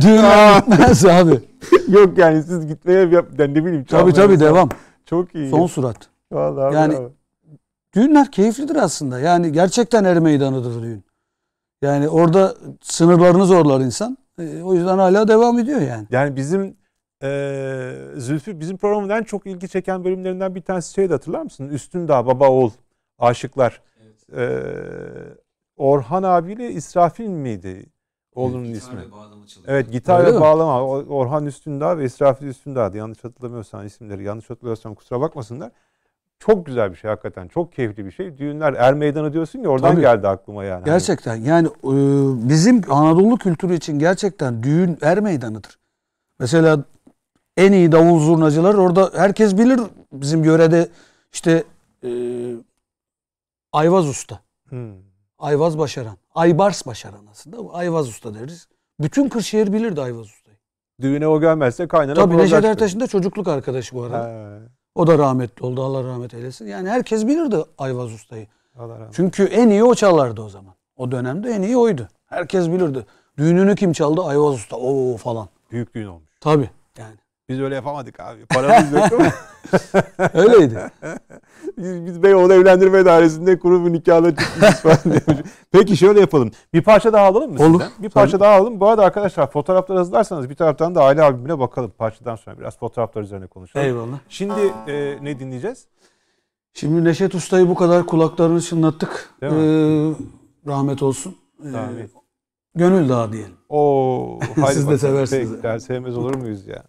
Düğünler gitmez abi. Yok yani siz gitmeye, ben ne bileyim. Tabii devam. Çok iyi. Son surat. Vallahi yani bravo. Düğünler keyiflidir aslında. Yani gerçekten er meydanıdır düğün. Yani orada sınırlarını zorlar insan. O yüzden hala devam ediyor yani. Yani bizim Zülfü, bizim programımızdan çok ilgi çeken bölümlerinden bir tanesi şeydi, hatırlar mısın? Üstündağ, Baba Oğul, Aşıklar. Orhan abiyle İsrafil miydi? Oğlunun evet, ismi. Evet, gitar ve bağlama. Orhan Üstündağ ve İsrafil Üstündağ'dı. Yanlış hatırlamıyorsam isimleri. Yanlış hatırlıyorsam kusura bakmasınlar. Çok güzel bir şey hakikaten. Çok keyifli bir şey. Düğünler Er Meydanı diyorsun ya, oradan tabii geldi aklıma yani. Gerçekten yani bizim Anadolu kültürü için gerçekten düğün Er Meydanı'dır. Mesela en iyi davul zurnacılar orada, herkes bilir bizim yörede işte Ayvaz Usta. Ayvaz Başaran. Aybars Başaran aslında. Ayvaz Usta deriz. Bütün Kırşehir bilirdi Ayvaz Usta'yı. Düğüne o gelmezse kaynana. Tabii Neşet Ertaş'ın da çocukluk arkadaşı bu arada. He. O da rahmetli oldu. Allah rahmet eylesin. Yani herkes bilirdi Ayvaz Usta'yı. Çünkü en iyi o çalardı o zaman. O dönemde en iyi oydu. Herkes bilirdi. Düğününü kim çaldı? Ayvaz Usta. Oo falan. Büyük düğün olmuş. Tabii yani. Biz öyle yapamadık abi. Paramız yok ama. Öyleydi. Biz Beyoğlu Evlendirme Dairesi'nde kuru bir nikahla çıkmışız falan. Peki şöyle yapalım. Bir parça daha alalım mı sizden? Bir parça tabii daha alalım. Bu arada arkadaşlar fotoğrafları hazırlarsanız bir taraftan da Aile Albümüne bakalım. Parçadan sonra biraz fotoğraflar üzerine konuşalım. Eyvallah. Şimdi ne dinleyeceğiz? Şimdi Neşet Usta'yı bu kadar kulaklarını çınlattık. Rahmet olsun. Rahmet. Gönül Dağı diyelim. Oo, siz de seversiniz. Peki, sevmez olur muyuz ya?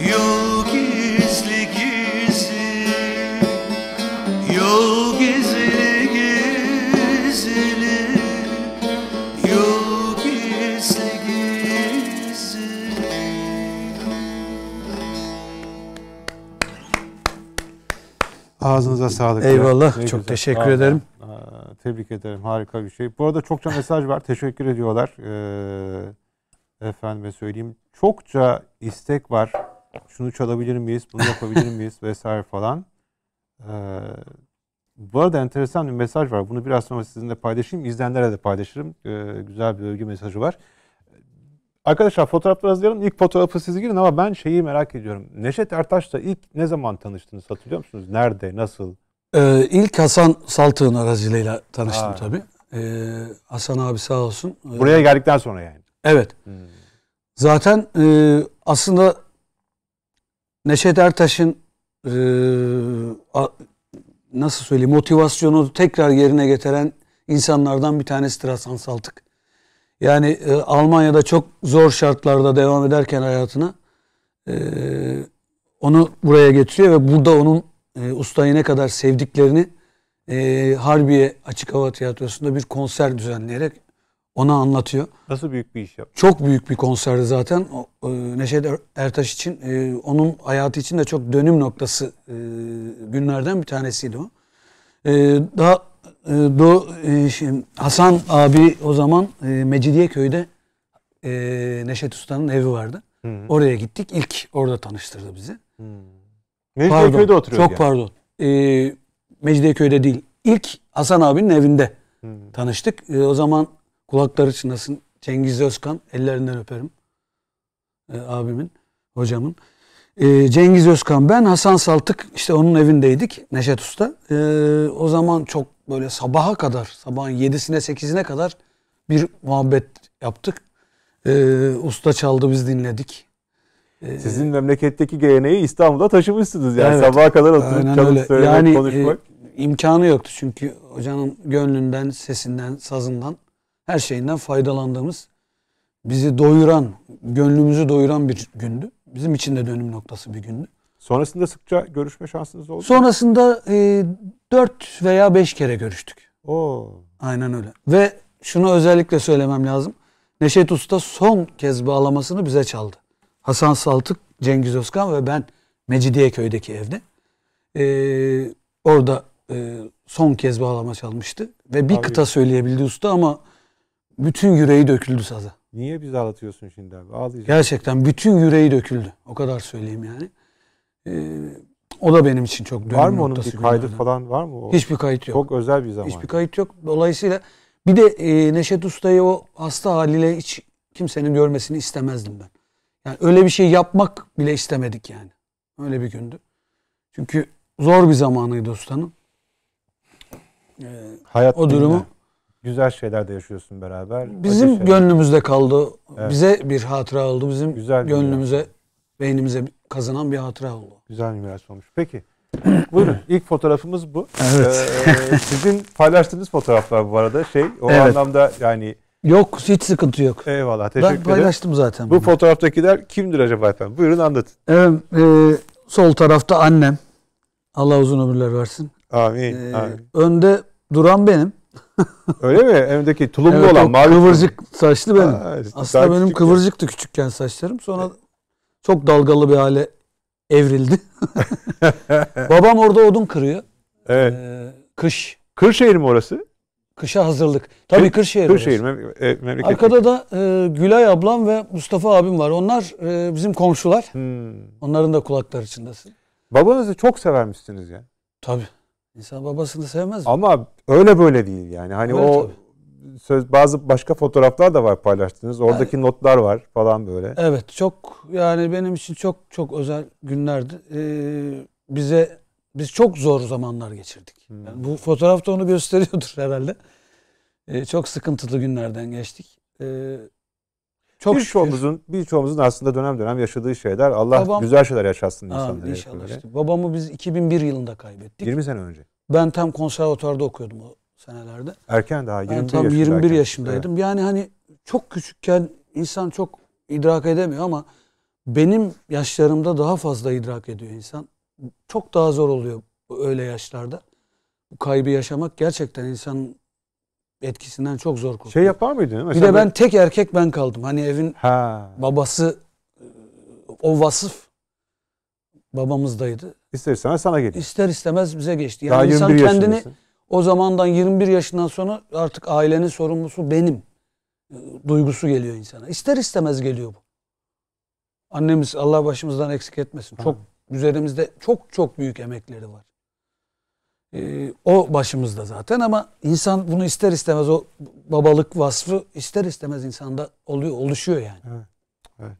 Yol gizli Ağzınıza sağlık. Eyvallah. Çok güzel. Teşekkür ederim. Tebrik ederim. Harika bir şey. Bu arada çokça mesaj var. Teşekkür ediyorlar. Efendime söyleyeyim. Çokça istek var. Şunu çalabilir miyiz? Bunu yapabilir miyiz? Vesaire falan. Bu arada enteresan bir mesaj var. Bunu biraz sonra sizinle paylaşayım. İzleyenlere de paylaşırım. Güzel bir övgü mesajı var. Arkadaşlar fotoğrafları hazırlayalım. İlk fotoğrafı siz girin ama ben şeyi merak ediyorum. Neşet Ertaş'la ilk ne zaman tanıştınız? Hatırlıyor musunuz? Nerede? Nasıl? İlk Hasan Saltık'ın aracılığıyla tanıştım tabii. Hasan abi sağ olsun. Buraya geldikten sonra yani. Evet. Zaten aslında Neşet Ertaş'ın nasıl söyleyeyim motivasyonu tekrar yerine getiren insanlardan bir tanesidir Hasan Saltık. Yani Almanya'da çok zor şartlarda devam ederken hayatına onu buraya getiriyor ve burada onun ustayı ne kadar sevdiklerini Harbiye Açık Hava Tiyatrosu'nda bir konser düzenleyerek ona anlatıyor. Nasıl büyük bir iş yaptı? Çok büyük bir konserdi zaten. Neşet Ertaş için, onun hayatı için de çok dönüm noktası günlerden bir tanesiydi o. Hasan abi o zaman Mecidiyeköy'de Neşet Usta'nın evi vardı. Hı-hı. Oraya gittik. İlk orada tanıştırdı bizi. Hı-hı. Mecidiyeköy'de oturuyordu. Çok yani. Pardon. Mecidiyeköy'de değil. İlk Hasan abinin evinde Hı-hı. tanıştık. O zaman kulakları çınlasın Cengiz Özkan. Ellerinden öperim. Abimin, hocamın. Cengiz Özkan, ben, Hasan Saltık, işte onun evindeydik Neşet Usta. O zaman çok böyle sabaha kadar, sabahın 7'sine 8'ine kadar bir muhabbet yaptık. Usta çaldı, biz dinledik. Sizin memleketteki geleneği İstanbul'a taşımışsınız yani. Evet, sabaha kadar oturup çalıp söylemek, yani, konuşmak. İmkanı yoktu çünkü hocanın gönlünden, sesinden, sazından, her şeyinden faydalandığımız, bizi doyuran, gönlümüzü doyuran bir gündü. Bizim için de dönüm noktası bir gündü. Sonrasında sıkça görüşme şansınız oldu mu? Sonrasında 4 veya 5 kere görüştük. Oo. Aynen öyle. Ve şunu özellikle söylemem lazım. Neşet Usta son kez bağlamasını bize çaldı. Hasan Saltık, Cengiz Özkan ve ben Mecidiyeköy'deki evde. Orada son kez bağlama çalmıştı. Ve bir kıta söyleyebildi usta ama bütün yüreği döküldü saza. Niye bizi ağlatıyorsun şimdi abi? Ağlayacağım. Gerçekten bütün yüreği döküldü. O kadar söyleyeyim yani. O da benim için çok dönüm noktası. Var mı onun bir kaydı falan, var mı? O? Hiçbir kayıt yok. Çok özel bir zaman. Hiçbir kayıt yok. Dolayısıyla bir de Neşet Usta'yı o hasta haliyle hiç kimsenin görmesini istemezdim ben. Yani öyle bir şey yapmak bile istemedik yani. Öyle bir gündü. Çünkü zor bir zamanıydı ustanın. Hayat o durumu. Dinle. Güzel şeyler de yaşıyorsun beraber. Bizim şeyler gönlümüzde kaldı. Evet. Bize bir hatıra oldu. Bizim güzel gönlümüze, miras, beynimize kazanan bir hatıra oldu. Güzel bir miras olmuş. Peki. Buyurun. İlk fotoğrafımız bu. Evet. Sizin paylaştığınız fotoğraflar bu arada. O evet, anlamda yani. Yok, hiç sıkıntı yok. Eyvallah. Teşekkür ederim. Ben paylaştım zaten. Bu fotoğraftakiler kimdir acaba efendim? Buyurun anlatın. Evet, sol tarafta annem. Allah uzun ömürler versin. Amin. Amin. Önde duran benim. Öyle mi? Evdeki tulumlu evet, olan mavi kıvırcık saçlı benim. İşte aslında benim kıvırcıktı küçükken saçlarım. Sonra evet, çok dalgalı bir hale evrildi. Babam orada odun kırıyor. Evet. Kış. Kırşehir mi orası? Kışa hazırlık. Tabii Kırşehir. Kırşehir memleket. Arkada da Gülay ablam ve Mustafa abim var. Onlar bizim komşular. Hmm. Onların da kulakları çınlasın. Babanızı çok severmişsiniz yani. Tabii. İnsan babasını sevmez mi? Ama öyle böyle değil yani. Hani öyle o tabii. Söz, bazı başka fotoğraflar da var paylaştığınız. Oradaki yani, notlar var falan böyle. Evet, çok yani benim için çok çok özel günlerdi. Biz çok zor zamanlar geçirdik. Hmm. Yani bu fotoğrafta onu gösteriyordur herhalde. Çok sıkıntılı günlerden geçtik. Birçoğumuzun aslında dönem dönem yaşadığı şeyler, Allah güzel şeyler yaşatsın insanlara. İnşallah işte. Babamı biz 2001 yılında kaybettik. 20 sene önce. Ben tam konservatuvarda okuyordum o senelerde. Erken daha, 21 yaşındaydım. Ben tam 21 yaşındaydım. Evet. Yani hani çok küçükken insan çok idrak edemiyor ama benim yaşlarımda daha fazla idrak ediyor insan. Çok daha zor oluyor öyle yaşlarda. Bu kaybı yaşamak gerçekten insanın etkisinden çok zor kurtuldu. Şey yapar mıydın? Bir de ben tek erkek ben kaldım. Hani evin babası o vasıf babamızdaydı. İster istemez sana geldi. İster istemez bize geçti. Yani insan kendini o zamandan 21 yaşından sonra artık ailenin sorumlusu benim duygusu geliyor insana. İster istemez geliyor bu. Annemiz Allah başımızdan eksik etmesin. Çok üzerimizde çok büyük emekleri var. O başımızda zaten ama insan bunu ister istemez, o babalık vasfı ister istemez insanda oluşuyor yani. Evet. Evet.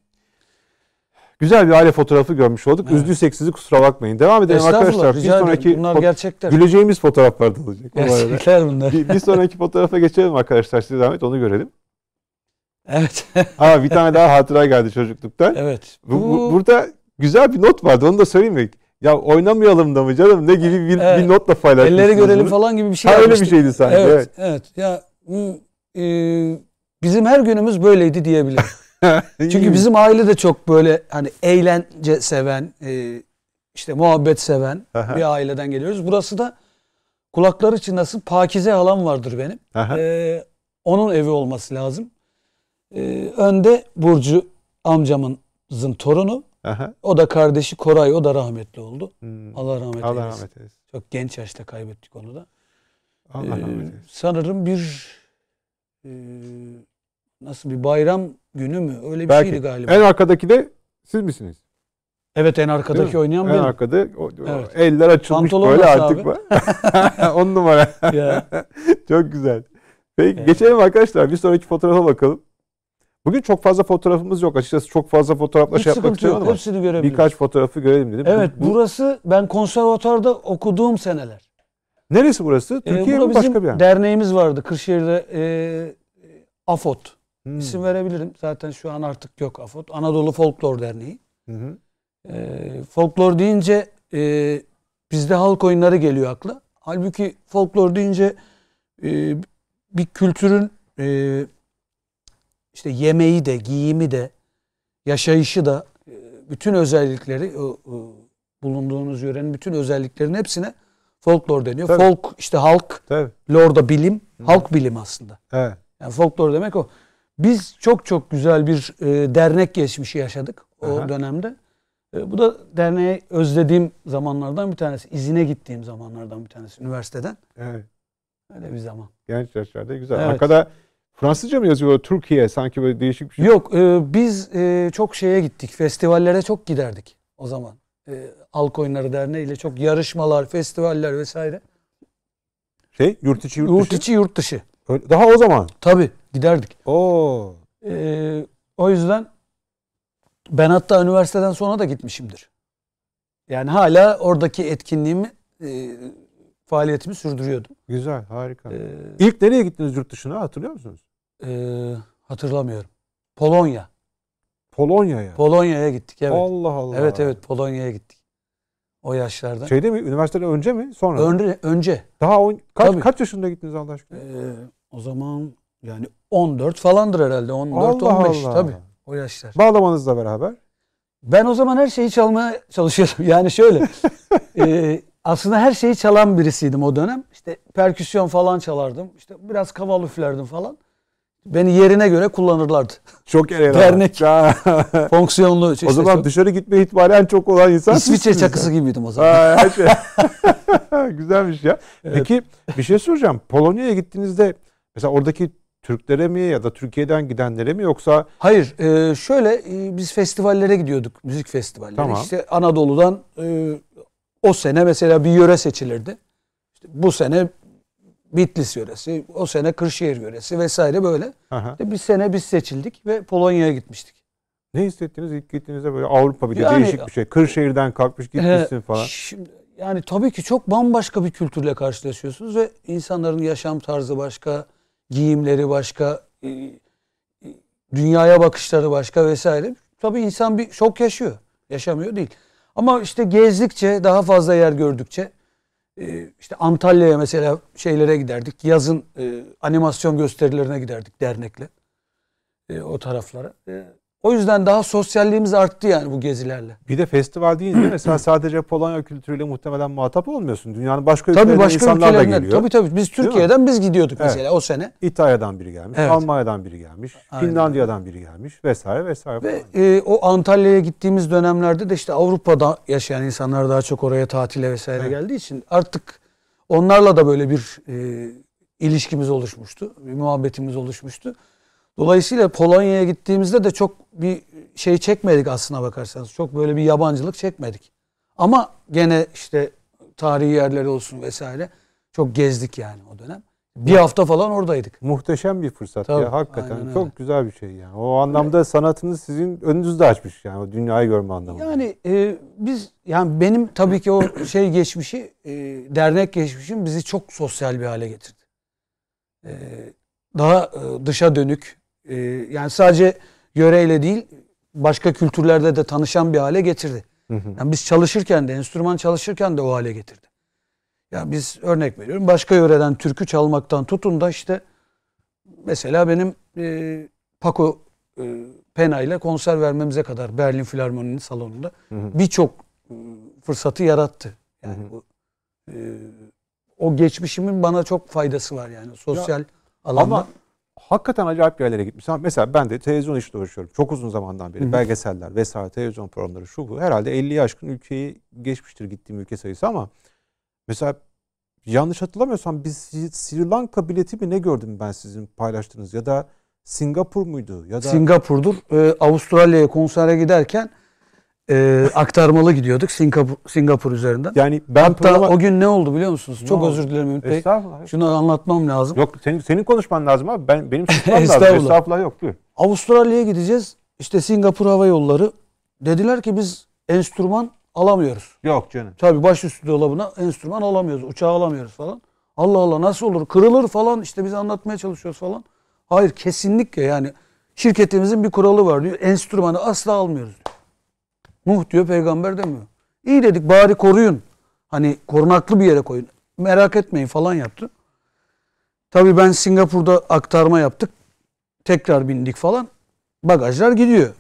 Güzel bir aile fotoğrafı görmüş olduk. Evet. Üzdüysek sizi kusura bakmayın. Devam edelim arkadaşlar. Bir sonraki bunlar gerçekler. Güleceğimiz fotoğraflarda olacak. Gerçekler bunlar. Bir sonraki fotoğrafa geçelim arkadaşlar. Size zahmet onu görelim. Evet. Bir tane daha hatıra geldi çocukluktan. Evet. Burada güzel bir not vardı. Onu da söyleyeyim mi? Ya oynamayalım da mı canım? Ne gibi bir notla paylaşmışsınız. Elleri görelim falan gibi bir şey yapmıştık. Öyle bir şeydi sanki. Evet. Ya bizim her günümüz böyleydi diyebilirim. Çünkü bizim aile de çok böyle hani eğlence seven, işte muhabbet seven bir aileden geliyoruz. Burası da kulakları çınlasın, Pakize halam vardır benim. Onun evi olması lazım. Önde Burcu amcamızın torunu. Aha. O da kardeşi Koray, o da rahmetli oldu. Allah rahmet eylesin. Allah rahmet eylesin. Çok genç yaşta kaybettik onu da. Allah rahmet eylesin. Sanırım bir nasıl bir bayram günü mü? Öyle bir şeydi galiba. En arkadaki de siz misiniz? Evet, en arkadaki oynayan benim. En arkada eller açılmış pantolon böyle artık. 10 numara. Çok güzel. Peki geçelim arkadaşlar, bir sonraki fotoğrafa bakalım. Bugün çok fazla fotoğrafımız yok açıkçası. Çok fazla fotoğrafla hiç şey yapmak istiyorum ama hepsini görebiliriz. Birkaç fotoğrafı görelim dedim. Evet, burası ben konservatuvarda okuduğum seneler. Neresi burası? Türkiye mi, başka bir yer? Derneğimiz vardı Kırşehir'de, AFOD. İsim verebilirim. Zaten şu an artık yok AFOD. Anadolu Folklor Derneği. Folklor deyince bizde halk oyunları geliyor akla. Halbuki folklor deyince bir kültürün İşte yemeği de, giyimi de, yaşayışı da, bütün özellikleri, bulunduğunuz yörenin bütün özelliklerinin hepsine folklor deniyor. Tabii. Folk işte halk, lor da bilim, halk bilim aslında. Evet. Yani folklor demek o. Biz çok güzel bir dernek geçmişi yaşadık o dönemde. Bu da derneği özlediğim zamanlardan bir tanesi. İzine gittiğim zamanlardan bir tanesi üniversiteden. Evet. Öyle bir zaman. Genç yaşlarda güzel. Evet. Arkada Fransızca mı yazıyor? Türkiye sanki böyle değişik bir şey. Yok, biz çok şeye gittik. Festivallere çok giderdik o zaman. Halk Oyunları Derneği ile çok yarışmalar, festivaller vesaire. Yurt içi, yurt dışı. Daha o zaman. Tabii giderdik. O yüzden ben hatta üniversiteden sonra da gitmişimdir. Yani hala oradaki etkinliğimi, faaliyetimi sürdürüyordum. Güzel, harika. İlk nereye gittiniz yurt dışına, hatırlıyor musunuz? Hatırlamıyorum. Polonya. Polonya'ya? Polonya'ya gittik, evet. Allah Allah. Evet, Polonya'ya gittik. O yaşlarda. Şeyde mi, üniversiteden önce mi, sonra mı? Önce. Daha kaç yaşında gittiniz Allah aşkına? O zaman yani 14 falandır herhalde, 14-15 tabii o yaşlar. Bağlamanızla beraber? Ben o zaman her şeyi çalmaya çalışıyordum. Yani şöyle, aslında her şeyi çalan birisiydim o dönem. İşte perküsyon falan çalardım. İşte biraz kaval üflerdim falan. Beni yerine göre kullanırlardı. Çok eğlenceli. Dernek. Fonksiyonlu. Şey, o zaman dışarı gitme ihtimali çok olan insan. İsviçre çakısı gibiydim o zaman. Güzelmiş ya. Evet. Peki bir şey soracağım. Polonya'ya gittiğinizde mesela oradaki Türklere mi ya da Türkiye'den gidenlere mi yoksa? Hayır. Şöyle, biz festivallere gidiyorduk. Müzik festivalleri. Tamam. İşte Anadolu'dan... O sene mesela bir yöre seçilirdi. İşte bu sene Bitlis yöresi, o sene Kırşehir yöresi vesaire böyle. İşte bir sene biz seçildik ve Polonya'ya gitmiştik. Ne hissettiniz ilk gittiğinizde, böyle Avrupa bir de yani, değişik bir şey. Kırşehir'den kalkmış gitmişsin falan. Şimdi, yani tabii ki çok bambaşka bir kültürle karşılaşıyorsunuz ve insanların yaşam tarzı başka, giyimleri başka, dünyaya bakışları başka vesaire. Tabii insan bir şok yaşıyor, yaşamıyor değil. Ama işte gezdikçe, daha fazla yer gördükçe, işte Antalya'ya mesela şeylere giderdik. Yazın animasyon gösterilerine giderdik dernekle o taraflara. O yüzden daha sosyalliğimiz arttı yani bu gezilerle. Bir de festival deyince mesela sadece Polonya kültürüyle muhtemelen muhatap olmuyorsun. Dünyanın başka ülkelerinden insanlar da geliyor. Tabii tabii. Biz Türkiye'den biz gidiyorduk mesela o sene. İtalya'dan biri gelmiş, evet. Almanya'dan biri gelmiş, aynen. Finlandiya'dan biri gelmiş vesaire vesaire. Ve o Antalya'ya gittiğimiz dönemlerde de işte Avrupa'da yaşayan insanlar daha çok oraya tatile vesaire geldiği için artık onlarla da böyle bir ilişkimiz oluşmuştu, bir muhabbetimiz oluşmuştu. Dolayısıyla Polonya'ya gittiğimizde de çok bir şey çekmedik aslına bakarsanız. Çok böyle bir yabancılık çekmedik. Ama gene işte tarihi yerleri olsun vesaire çok gezdik yani o dönem. Bir hafta falan oradaydık. Muhteşem bir fırsat tabii, ya hakikaten. Çok güzel bir şey yani. O anlamda sanatınız sizin önünüzde açmış yani o dünyayı görme anlamında. Yani biz yani benim tabii ki o şey geçmişi, dernek geçmişim bizi çok sosyal bir hale getirdi. Daha dışa dönük yani sadece yöreyle değil başka kültürlerde de tanışan bir hale getirdi. Yani biz çalışırken de enstrüman çalışırken de o hale getirdi. Yani biz örnek veriyorum başka yöreden türkü çalmaktan tutun da işte mesela benim Paco Pena ile konser vermemize kadar Berlin Filarmoni'nin salonunda birçok fırsatı yarattı. Yani o geçmişimin bana çok faydası var yani sosyal ya. Alanda. Ama hakikaten acayip yerlere gitmiş. Mesela ben de televizyon işle uğraşıyorum. Çok uzun zamandan beri belgeseller vesaire televizyon programları şu bu. Herhalde 50'yi aşkın ülkeyi geçmiştir gittiğim ülke sayısı ama mesela yanlış hatırlamıyorsam biz Sri Lanka bileti mi ne gördüm ben sizin paylaştığınız ya da Singapur muydu? Ya da... Singapur'dur. Avustralya'ya konsere giderken aktarmalı gidiyorduk Singapur üzerinden. Yani ben hatta o gün ne oldu biliyor musunuz? Ne çok oldu? Özür dilerim Ümit Bey. Şunu anlatmam lazım. Yok senin konuşman lazım abi. Benim konuşmam lazım. Estağfurullah yok. Buyur. Avustralya'ya gideceğiz. İşte Singapur Hava Yolları dediler ki biz enstrüman alamıyoruz. Yok canım. Tabii başüstü dolabına enstrüman alamıyoruz. Uçağı alamıyoruz falan. Allah Allah nasıl olur? Kırılır falan. İşte biz anlatmaya çalışıyoruz falan. Hayır kesinlikle yani şirketimizin bir kuralı var diyor. Enstrümanı asla almıyoruz diyor. Nuh diyor peygamber demiyor. İyi dedik bari koruyun. Hani korunaklı bir yere koyun. Merak etmeyin falan yaptı. Tabii ben Singapur'da aktarma yaptık. Tekrar bindik falan. Bagajlar gidiyor.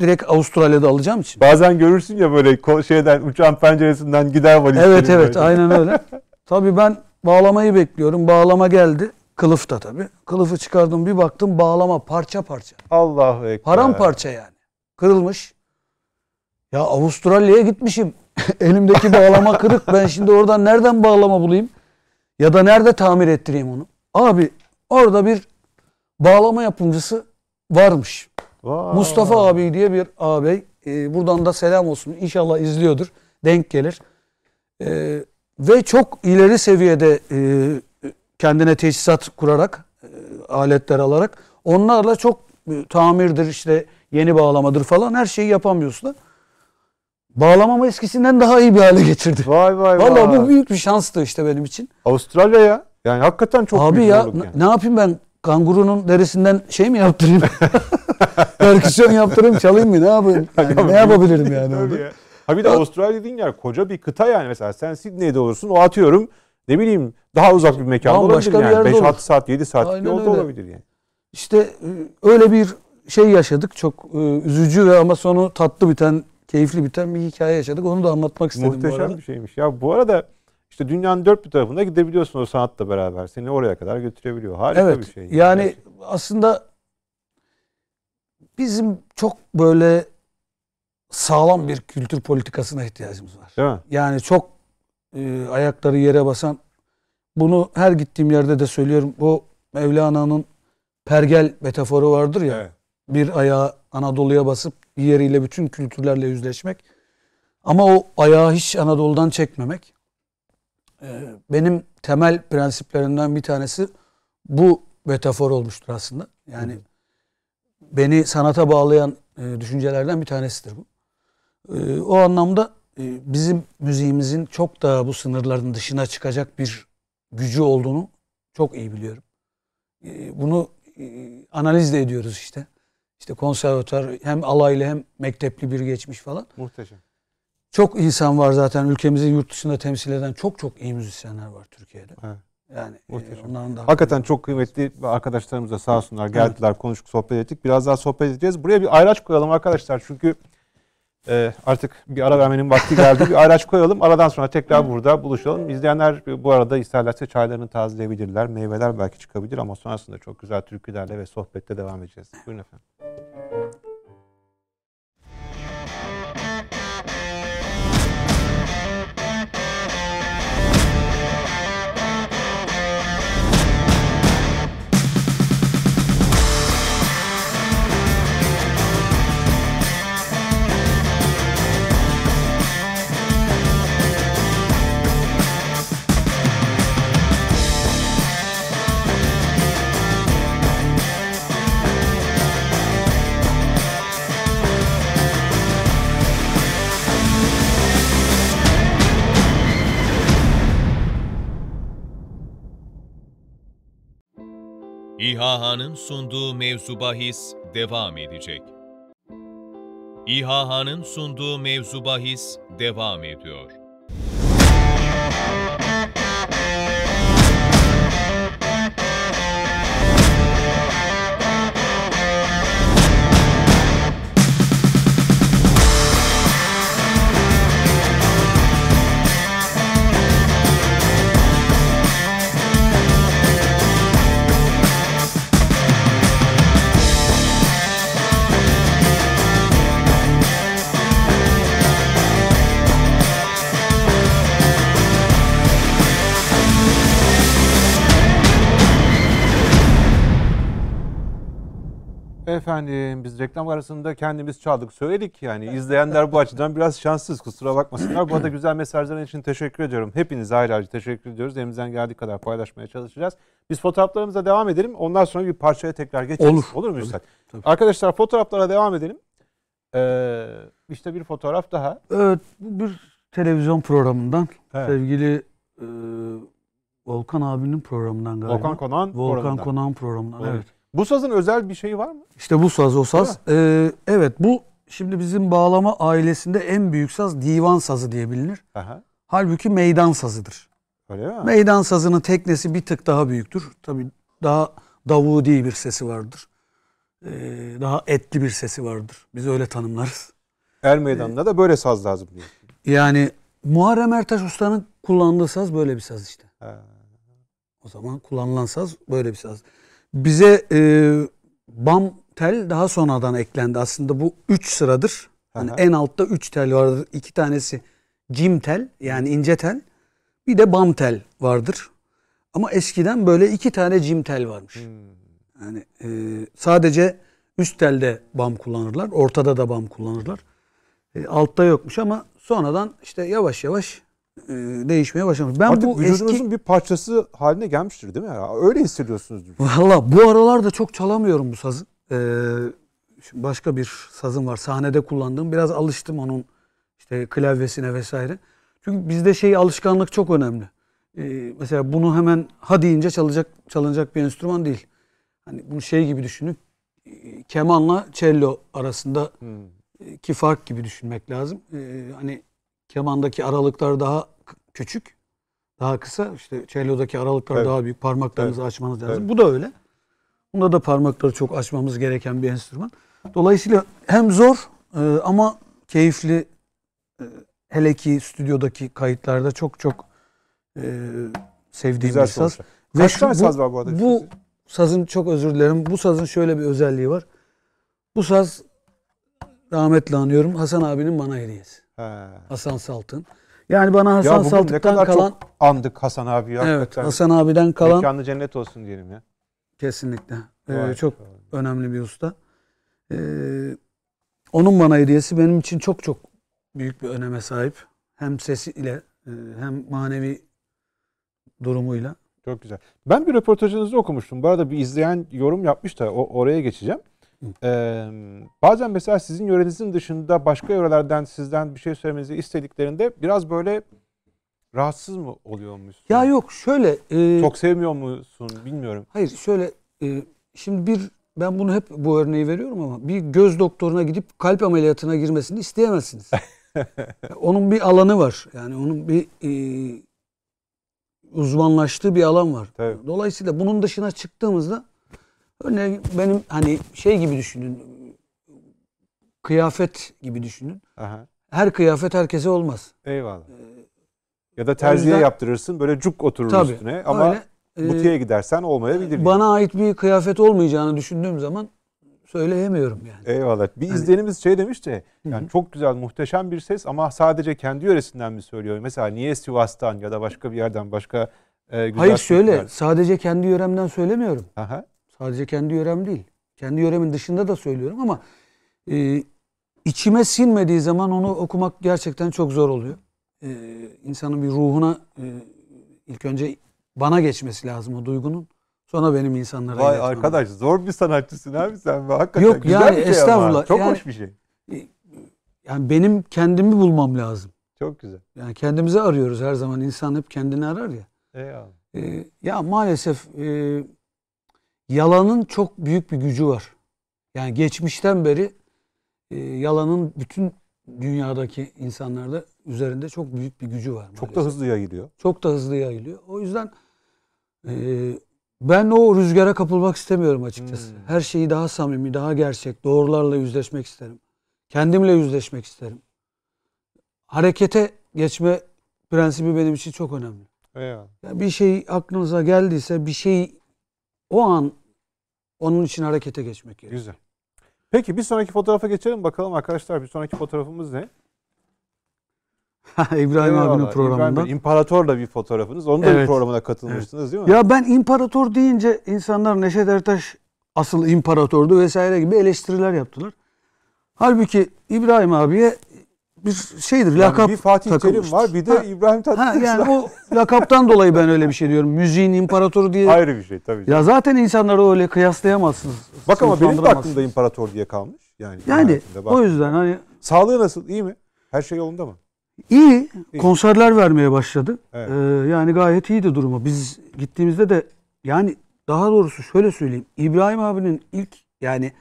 Direkt Avustralya'da alacağım için. Bazen görürsün ya böyle şeyden uçağın penceresinden gider valizleri. Evet evet böyle. Aynen öyle. Tabii ben bağlamayı bekliyorum. Bağlama geldi. Kılıf da tabii. Kılıfı çıkardım bir baktım bağlama parça parça. Allahu ekber. Paramparça yani. Kırılmış. Ya Avustralya'ya gitmişim. Elimdeki bağlama kırık. Ben şimdi oradan nereden bağlama bulayım? Ya da nerede tamir ettireyim onu? Abi orada bir bağlama yapımcısı varmış. Wow. Mustafa abi diye bir ağabey. Buradan da selam olsun. İnşallah izliyordur. Denk gelir. Ve çok ileri seviyede kendine teçhizat kurarak, aletler alarak onlarla çok tamirdir işte yeni bağlamadır falan her şeyi yapamıyorsun da. Bağlamamı eskisinden daha iyi bir hale getirdi. Vay vay vay. Vallahi bu büyük bir şanstı işte benim için. Avustralya ya. Yani hakikaten çok abi büyük ya, yani. Ne yapayım ben? Kangurunun derisinden şey mi yaptırayım? Perküsyon yaptırayım, çalayım mı? Ne yapayım? Yani ya ne yapabilirim yani orada? Ya. Ha bir de Avustralya dediğin yer koca bir kıta yani mesela sen Sydney'de olursun o atıyorum ne bileyim daha uzak bir mekanda olabilir yani. 5-6 saat, 7 saat yolda olabilir yani. İşte öyle bir şey yaşadık. Çok üzücü ve ama sonu tatlı biten keyifli biten bir hikaye yaşadık. Onu da anlatmak istedim. Muhteşem bir şeymiş. Ya bu arada işte dünyanın dört bir tarafında gidebiliyorsun o sanatla beraber. Seni oraya kadar götürebiliyor. Harika bir şey. Yani aslında bizim çok böyle sağlam bir kültür politikasına ihtiyacımız var. Değil mi? Yani çok ayakları yere basan bunu her gittiğim yerde de söylüyorum. Bu Mevlana'nın pergel metaforu vardır ya. Evet. Bir ayağı Anadolu'ya basıp diğeriyle bütün kültürlerle yüzleşmek. Ama o ayağı hiç Anadolu'dan çekmemek. Benim temel prensiplerimden bir tanesi bu metafor olmuştur aslında. Yani beni sanata bağlayan düşüncelerden bir tanesidir bu. O anlamda bizim müziğimizin çok daha bu sınırların dışına çıkacak bir gücü olduğunu çok iyi biliyorum. Bunu analiz de ediyoruz işte. İşte konservatuvar hem alaylı hem mektepli bir geçmiş falan. Muhteşem. Çok insan var zaten ülkemizi yurt dışında temsil eden çok iyi müzisyenler var Türkiye'de. Evet. Yani ondan da hakikaten çok kıymetli arkadaşlarımıza sağ olsunlar geldiler, evet, konuştuk, sohbet ettik. Biraz daha sohbet edeceğiz. Buraya bir ayraç koyalım arkadaşlar. Çünkü artık bir ara vermenin vakti geldi. Bir ayraç koyalım. Aradan sonra tekrar burada buluşalım. İzleyenler bu arada isterlerse çaylarını tazeleyebilirler. Meyveler belki çıkabilir ama sonrasında çok güzel türkülerle ve sohbette devam edeceğiz. Buyurun efendim. İHA'nın sunduğu Mevzu Bahis devam edecek. İHA'nın sunduğu Mevzu Bahis devam ediyor. Efendim biz reklam arasında kendimiz çaldık söyledik yani, izleyenler bu açıdan biraz şanssız, kusura bakmasınlar. Bu arada güzel mesajlar için teşekkür ediyorum. Hepinize ayrı ayrı teşekkür ediyoruz. Elimizden geldiği kadar paylaşmaya çalışacağız. Biz fotoğraflarımıza devam edelim. Ondan sonra bir parçaya tekrar geçelim. Olur mu Yusuf? Arkadaşlar fotoğraflara devam edelim. İşte bir fotoğraf daha. Evet, bir televizyon programından, evet, sevgili Volkan abinin programından galiba. Volkan Konağ programından. Volkan Konağ programından, evet, evet. Bu sazın özel bir şeyi var mı? İşte bu saz, o saz. Evet, bu şimdi bizim bağlama ailesinde en büyük saz divan sazı diye bilinir. Aha. Halbuki meydan sazıdır. Öyle mi? Meydan sazının teknesi bir tık daha büyüktür. Tabii daha davudi bir sesi vardır. Daha etli bir sesi vardır. Biz öyle tanımlarız. Er meydanında da böyle saz lazım diyor. Yani Muharrem Ertaş Usta'nın kullandığı saz böyle bir saz işte. Ha. O zaman kullanılan saz böyle bir saz. Bize bam tel daha sonradan eklendi. Aslında bu 3 sıradır. Yani en altta 3 tel vardır. 2 tanesi cim tel, yani ince tel. Bir de bam tel vardır. Ama eskiden böyle 2 tane cim tel varmış. Hmm. Yani sadece üst telde bam kullanırlar. Ortada da bam kullanırlar. Altta yokmuş ama sonradan işte yavaş yavaş değişmeye başlamış. Ben artık bu vücudunuzun eski bir parçası haline gelmiştir değil mi? Öyle hissediyorsunuzdur. Valla bu aralarda çok çalamıyorum bu sazı. Başka bir sazım var. Sahnede kullandığım. Biraz alıştım onun işte klavyesine vesaire. Çünkü bizde alışkanlık çok önemli. Mesela bunu hemen ha deyince çalınacak bir enstrüman değil. Hani bunu gibi düşünün. Kemanla cello arasında ki fark gibi düşünmek lazım. Hani kemandaki aralıklar daha küçük, daha kısa. İşte cello'daki aralıklar, evet, daha büyük. Parmaklarınızı, evet, açmanız lazım. Evet. Bu da öyle. Bunda da parmakları çok açmamız gereken bir enstrüman. Dolayısıyla hem zor ama keyifli. Hele ki stüdyodaki kayıtlarda çok çok sevdiğim bir saz. Ve şu, saz var bu arada. Bu sazın, çok özür dilerim, bu sazın şöyle bir özelliği var. Bu saz, rahmetle anıyorum, Hasan abinin bana hediyesi. He. Hasan Saltık. Yani bana Hasan Saltık'tan kalan, çok andık Hasan abi ya. Evet, Hasan abiden kalan. Mekanı cennet olsun diyelim ya. Kesinlikle. Çok önemli bir usta. Onun bana hediyesi benim için çok çok büyük bir öneme sahip. Hem sesiyle hem manevi durumuyla. Çok güzel. Ben bir röportajınızı okumuştum. Bu arada bir izleyen yorum yapmış da oraya geçeceğim. Bazen mesela sizin yörenizin dışında başka yörelerden sizden bir şey söylemenizi istediklerinde biraz böyle rahatsız mı oluyor musun? Ya yok şöyle. Çok sevmiyor musun bilmiyorum. Hayır şöyle, şimdi ben bunu hep bu örneği veriyorum ama bir göz doktoruna gidip kalp ameliyatına girmesini isteyemezsiniz. Onun bir alanı var yani, onun bir uzmanlaştığı bir alan var. Tabii. Dolayısıyla bunun dışına çıktığımızda örneğin benim hani şey gibi düşünün, kıyafet gibi düşünün. Aha. Her kıyafet herkese olmaz. Eyvallah. Ya da terziye yaptırırsın, böyle cuk oturur tabii, üstüne ama öyle, butiğe gidersen olmayabilir. Bana yani ait bir kıyafet olmayacağını düşündüğüm zaman söyleyemiyorum yani. Eyvallah. Bir hani izleyenimiz şey demiş de, yani hı-hı, çok güzel, muhteşem bir ses ama sadece kendi yöresinden mi söylüyor? Mesela niye Sivas'tan ya da başka bir yerden başka güzel... Hayır şöyle, sadece kendi yöremden söylemiyorum. Aha. Sadece kendi yörem değil. Kendi yöremin dışında da söylüyorum ama içime sinmediği zaman onu okumak gerçekten çok zor oluyor. İnsanın bir ruhuna ilk önce bana geçmesi lazım o duygunun. Sonra benim insanlara... Vay arkadaş, zor bir sanatçısın abi sen. Hakikaten yok, güzel yani, bir şey estağfurullah, ama. Çok yani, hoş bir şey. Yani benim kendimi bulmam lazım. Çok güzel. Yani kendimizi arıyoruz her zaman. İnsan hep kendini arar ya. Eyvallah. Ya maalesef yalanın çok büyük bir gücü var. Yani geçmişten beri yalanın bütün dünyadaki insanlarda üzerinde çok büyük bir gücü var. Maalesef. Çok da hızlı yayılıyor. Çok da hızlı yayılıyor. O yüzden ben o rüzgara kapılmak istemiyorum açıkçası. Hmm. Her şeyi daha samimi, daha gerçek, doğrularla yüzleşmek isterim. Kendimle yüzleşmek isterim. Harekete geçme prensibi benim için çok önemli. Eyvallah. Yani bir şey aklınıza geldiyse bir şey o an onun için harekete geçmek gerekiyor. Güzel. Peki bir sonraki fotoğrafa geçelim bakalım arkadaşlar. Bir sonraki fotoğrafımız ne? İbrahim eyvallah, abinin programında. İbrahim, imparatorla bir fotoğrafınız. Onun da evet, bir programına katılmıştınız değil mi? Ya ben imparator deyince insanlar Neşet Ertaş asıl imparatordu vesaire gibi eleştiriler yaptılar. Halbuki İbrahim abiye bir şeydir, yani lakap bir Fatih Terim var, bir de ha, İbrahim Tatlıses var. Yani o lakaptan dolayı ben öyle bir şey diyorum. Müziğin imparatoru diye. Ayrı bir şey tabii. Ya zaten insanları öyle kıyaslayamazsınız. Bak ama benim de aklımda imparator diye kalmış. Yani o yüzden hani. Sağlığı nasıl? İyi mi? Her şey yolunda mı? İyi. Konserler vermeye başladı. Evet. Yani gayet iyiydi durumu. Biz gittiğimizde de yani daha doğrusu şöyle söyleyeyim. İbrahim abinin ilk yani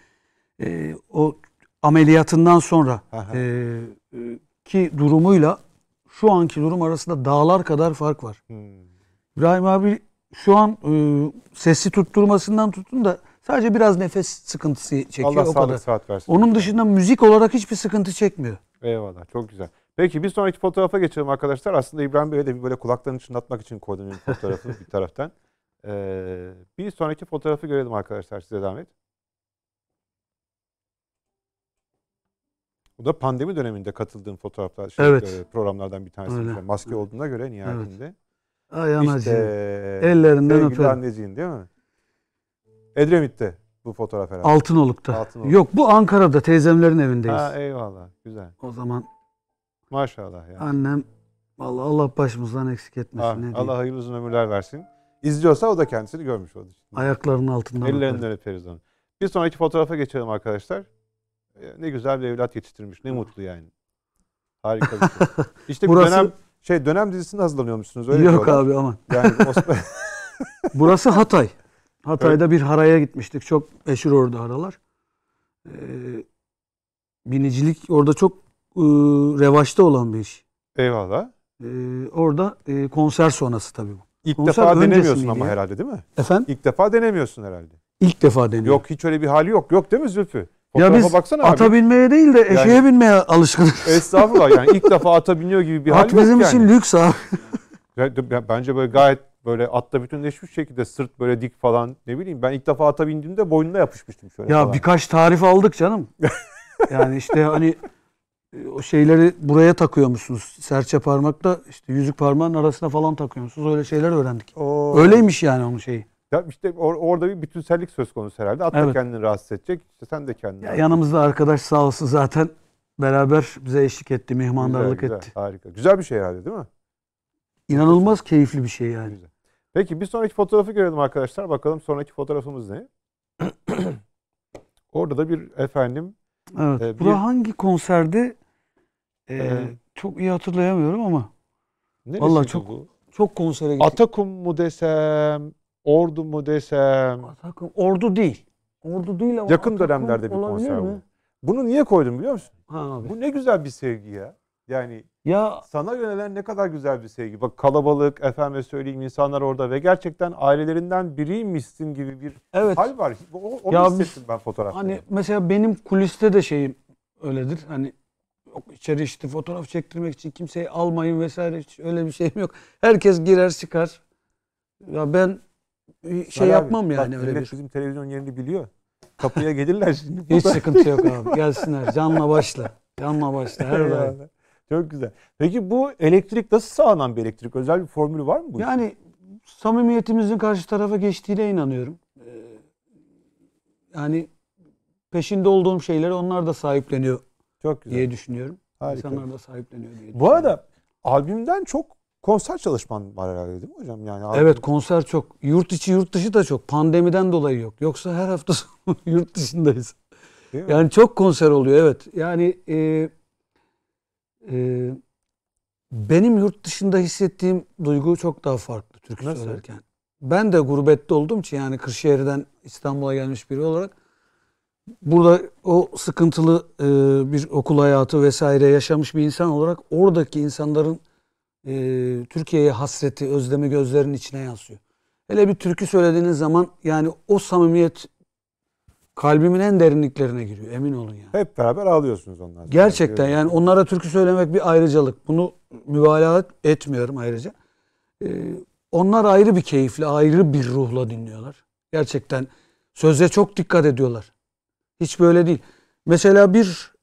o ameliyatından sonra ki durumuyla şu anki durum arasında dağlar kadar fark var. Hmm. İbrahim abi şu an sesi tutturmasından tutun da sadece biraz nefes sıkıntısı çekiyor. Allah o kadar. Saat versin. Onun dışında müzik olarak hiçbir sıkıntı çekmiyor. Eyvallah, çok güzel. Peki bir sonraki fotoğrafa geçelim arkadaşlar. Aslında İbrahim Bey'e de böyle kulaklarını çınlatmak için koyduğum fotoğrafını bir taraftan. Bir sonraki fotoğrafı görelim arkadaşlar, size zahmet. Bu da pandemi döneminde katıldığım fotoğraflar, evet, programlardan bir tanesi. Öyle. Maske evet, olduğuna göre nihayetinde. Evet. Ay anacığım. İşte, ellerinden öperim. Sevgili anneciğin değil mi? Edremit'te bu fotoğraf herhalde. Altınoluk'ta. Altınoluk. Yok bu Ankara'da teyzemlerin evindeyiz. Ha, eyvallah, güzel. O zaman. Maşallah yani. Annem, vallahi Allah başımızdan eksik etmesin. Ha, ne Allah hayırlı uzun ömürler versin. İzliyorsa o da kendisini görmüş olur. Ayaklarının altından. Ellerinden öperiz onu. Bir sonraki fotoğrafa geçelim arkadaşlar. Ne güzel bir evlat yetiştirmiş. Ne mutlu yani. Harika bir şey. İşte burası... bir dönem dizisinde hazırlanıyormuşsunuz. Öyle yok abi aman. Yani burası Hatay. Hatay'da evet, bir haraya gitmiştik. Çok meşhur orada haralar. Binicilik orada çok revaçta olan bir iş. Eyvallah. Orada konser sonrası tabii bu. İlk konser defa denemiyorsun ama ya, herhalde değil mi? Efendim? İlk defa denemiyorsun herhalde. İlk defa deniyorum. Yok hiç öyle bir hali yok. Yok değil mi Zülfü? Ya biz ata abi binmeye değil de eşeğe yani, binmeye alışkınız. Estağfurullah yani ilk defa ata biniyor gibi bir hal yok yani. At bizim için lüks abi. Bence böyle gayet böyle atla bütünleşmiş şekilde sırt böyle dik falan, ne bileyim. Ben ilk defa ata bindiğimde boynuna yapışmıştım şöyle. Ya falan, birkaç tarif aldık canım. Yani işte hani o şeyleri buraya takıyormuşsunuz. Serçe parmakla işte yüzük parmağının arasına falan takıyormuşsunuz. Öyle şeyler öğrendik. Oo. Öyleymiş yani onun şeyi. Ya işte orada bir bütünsellik söz konusu herhalde. Hatta evet, kendini rahatsız edecek. İşte sen de kendini. Ya yanımızda arkadaş sağ olsun zaten beraber bize eşlik etti, mihmandarlık güzel, etti. Harika. Güzel bir şey herhalde değil mi? İnanılmaz keyifli bir şey yani. Güzel. Peki bir sonraki fotoğrafı görelim arkadaşlar. Bakalım sonraki fotoğrafımız ne? Orada da bir efendim. Evet. Bu da hangi konserde? Çok iyi hatırlayamıyorum ama. Vallahi çok bu? Çok konsere gittik. Atakum mu desem? Ordu mu desem? Atakum, Ordu değil. Ordu değil ama yakın dönemlerde bir konser oldu. Bunu niye koydum biliyor musun? Ha, bu ne güzel bir sevgi ya. Yani ya, sana yönelen ne kadar güzel bir sevgi. Bak kalabalık, efendim söyleyeyim, insanlar orada ve gerçekten ailelerinden biriymişsin gibi bir evet, hal var. Onu hissettim ben fotoğrafta. Hani mesela benim kuliste de şeyim öyledir. Hani içeri işte fotoğraf çektirmek için kimseyi almayın vesaire, hiç öyle bir şeyim yok. Herkes girer çıkar. Ya ben şey yapmam abi, yani öyle bir. Bizim televizyon yerini biliyor. Kapıya gelirler şimdi. Hiç sıkıntı yok abi. Gelsinler. Canla başla. Canla başla. Her zaman. Çok güzel. Peki bu elektrik nasıl sağlanan bir elektrik? Özel bir formülü var mı bu? Yani için? Samimiyetimizin karşı tarafa geçtiğine inanıyorum. Yani peşinde olduğum şeyleri onlar da sahipleniyor. Çok güzel. Diye düşünüyorum. Harika. İnsanlar da sahipleniyor diye düşünüyorum. Bu arada albümden çok konser çalışman var herhalde değil mi hocam? Yani albüm... Evet, konser çok. Yurt içi yurt dışı da çok. Pandemiden dolayı yok. Yoksa her hafta sonu yurt dışındayız. Yani çok konser oluyor evet. Yani... benim yurt dışında hissettiğim duygu çok daha farklı türkü nasıl söylerken. Ben de gurbette olduğum için yani Kırşehir'den İstanbul'a gelmiş biri olarak burada o sıkıntılı bir okul hayatı vesaire yaşamış bir insan olarak oradaki insanların Türkiye'ye hasreti, özlemi gözlerinin içine yansıyor. Hele bir türkü söylediğiniz zaman yani o samimiyet kalbimin en derinliklerine giriyor. Emin olun yani. Hep beraber ağlıyorsunuz onlardan. Gerçekten yani onlara türkü söylemek bir ayrıcalık. Bunu mübalağa etmiyorum ayrıca. Onlar ayrı bir keyifle, ayrı bir ruhla dinliyorlar. Gerçekten söze çok dikkat ediyorlar. Hiç böyle değil. Mesela bir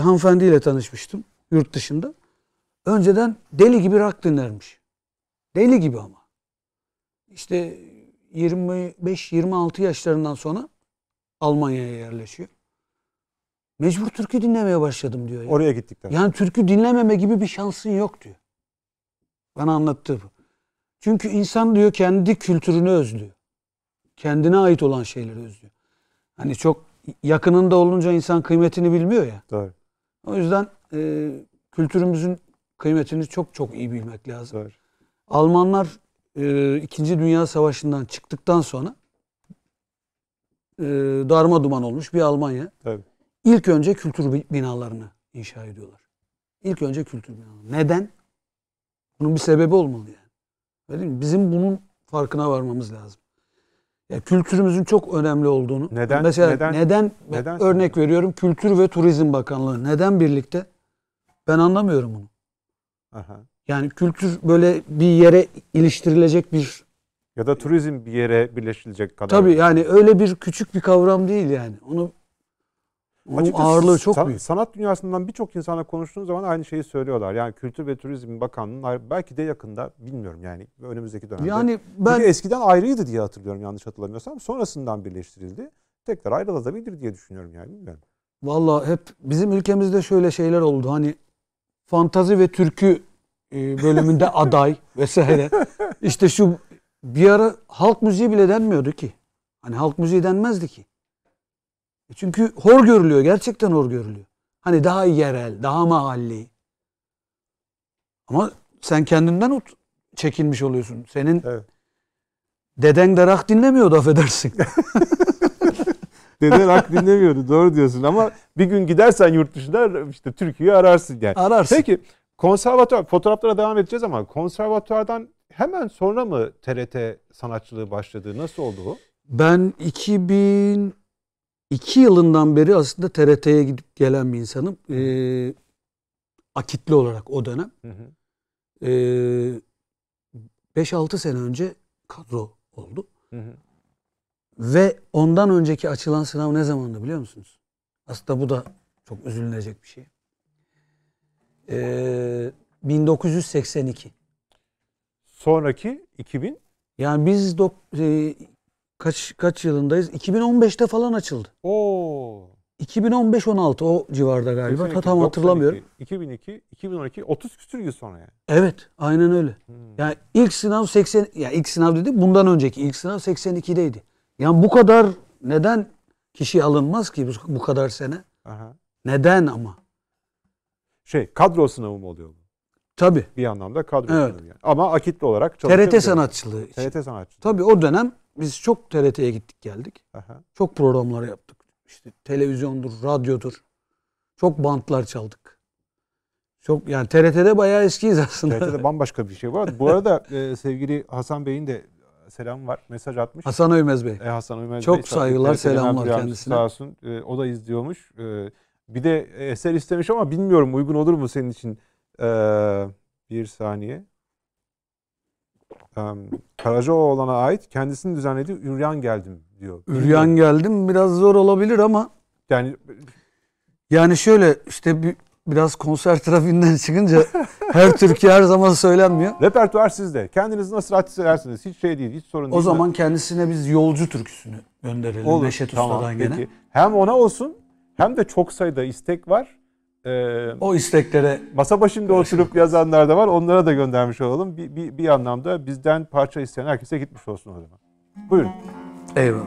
hanımefendiyle tanışmıştım yurt dışında. Önceden deli gibi rock dinlermiş. Deli gibi ama. İşte 25-26 yaşlarından sonra Almanya'ya yerleşiyor. Mecbur türkü dinlemeye başladım diyor. Yani. Oraya gittikten. Yani türkü dinlememe gibi bir şansın yok diyor. Bana anlattı bu. Çünkü insan diyor kendi kültürünü özlüyor. Kendine ait olan şeyleri özlüyor. Hani çok yakınında olunca insan kıymetini bilmiyor ya. Doğru. O yüzden kültürümüzün kıymetini çok çok iyi bilmek lazım. Doğru. Almanlar 2. Dünya Savaşı'ndan çıktıktan sonra darma duman olmuş bir Almanya. Tabii. İlk önce kültür binalarını inşa ediyorlar. İlk önce kültür binalarını. Neden? Bunun bir sebebi olmalı yani. Öyle mi? Bizim bunun farkına varmamız lazım. Ya kültürümüzün çok önemli olduğunu. Neden? Mesela neden örnek veriyorum Kültür ve Turizm Bakanlığı neden birlikte? Ben anlamıyorum bunu. Aha. Yani kültür böyle bir yere iliştirilecek bir ya da turizm bir yere birleşilecek kadar. Tabii yani öyle bir küçük bir kavram değil yani. Onun ağırlığı çok büyük. Sanat dünyasından birçok insana konuştuğun zaman aynı şeyi söylüyorlar. Yani Kültür ve Turizm Bakanlığı belki de yakında bilmiyorum yani önümüzdeki dönemde. Yani ben eskiden ayrıydı diye hatırlıyorum yanlış hatırlamıyorsam. Sonrasından birleştirildi. Tekrar ayrılabilir diye düşünüyorum yani bilmiyorum. Vallahi hep bizim ülkemizde şöyle şeyler oldu. Hani fantazi ve türkü bölümünde aday vesaire. İşte şu bir ara halk müziği bile denmiyordu ki. Hani halk müziği denmezdi ki. Çünkü hor görülüyor. Gerçekten hor görülüyor. Hani daha yerel, daha mahalli. Ama sen kendinden çekilmiş oluyorsun. Senin evet. Deden de rock dinlemiyordu affedersin. Deden rock dinlemiyordu. Doğru diyorsun ama bir gün gidersen yurt dışına işte Türkiye'yi ararsın yani. Ararsın. Peki konservatuvar, fotoğraflara devam edeceğiz ama konservatuvardan hemen sonra mı TRT sanatçılığı başladı? Nasıl oldu bu? Ben 2002 yılından beri aslında TRT'ye gidip gelen bir insanım. Akitli olarak o dönem. 5-6 sene önce kadro oldu. Hı hı. Ve ondan önceki açılan sınav ne zamandı biliyor musunuz? Aslında bu da çok üzülünecek bir şey. 1982. Sonraki 2000? Yani biz kaç yılındayız? 2015'te falan açıldı. Oo. 2015-16 o civarda galiba. 2002, tam hatırlamıyorum. 2002, 2012, 30 küsür yıl sonra yani. Evet, aynen öyle. Hmm. Yani ilk sınav 80 ya yani ilk sınav dedi. Bundan önceki ilk sınav 82'deydi. Yani bu kadar neden kişi alınmaz ki bu kadar sene? Aha. Neden ama? Kadro sınavı mı oluyor bu? Tabii. Bir anlamda kadro evet. Yani. Ama akitli olarak çalışıyor. TRT sanatçılığı için. TRT sanatçılığı. Tabii o dönem biz çok TRT'ye gittik geldik. Aha. Çok programlar yaptık. İşte televizyondur, radyodur. Çok bantlar çaldık. Çok yani TRT'de bayağı eskiyiz aslında. TRT'de bambaşka bir şey var. Bu arada sevgili Hasan Bey'in de selam var. Mesaj atmış. Hasan Öymez Bey. Hasan Öymez Çok Bey, saygılar, selamlar kendisine. Sağ olsun. O da izliyormuş. Bir de eser istemiş ama bilmiyorum uygun olur mu senin için. Bir saniye. Karacaoğlan'a ait kendisinin düzenlediği Üryan Geldim diyor. Üryan Geldim biraz zor olabilir ama yani şöyle işte biraz konser trafiğinden çıkınca her Türkiye her zaman söylenmiyor. Repertuar sizde. Kendiniz nasıl rahat hissedersiniz. Hiç şey değil, hiç sorun değil. O zaman kendisine biz Yolcu türküsünü gönderelim. Olur, Neşet Usta'dan gene. Peki. Hem ona olsun hem de çok sayıda istek var. O isteklere masa başında oturup yazanlar da var. Onlara da göndermiş olalım. Bir anlamda bizden parça isteyen herkese gitmiş olsun o zaman. Buyurun. Eyvallah.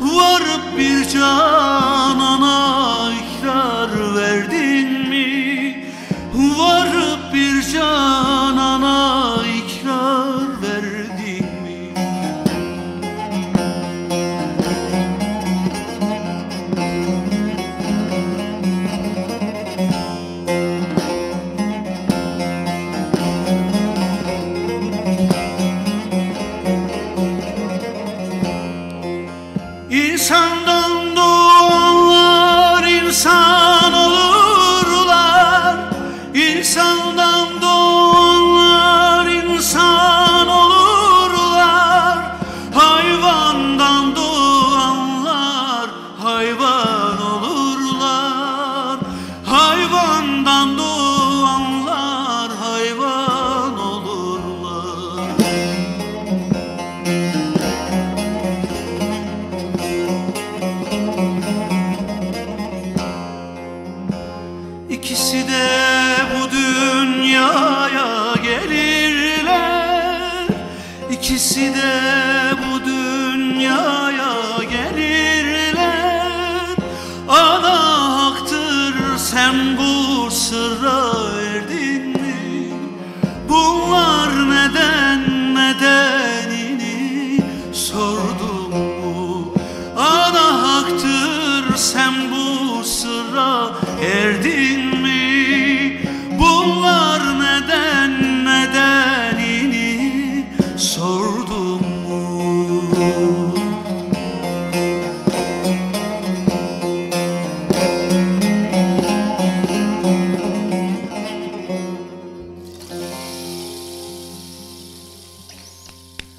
Varıp bir canana ikram ikisi de bu dünyaya gelirler. Ana haktır, sen bu sırra erdin mi? Bunlar neden nedenini sordum mu? Ana haktır, sen bu sırra erdin mi? Bunlar neden nedenini sordum mu?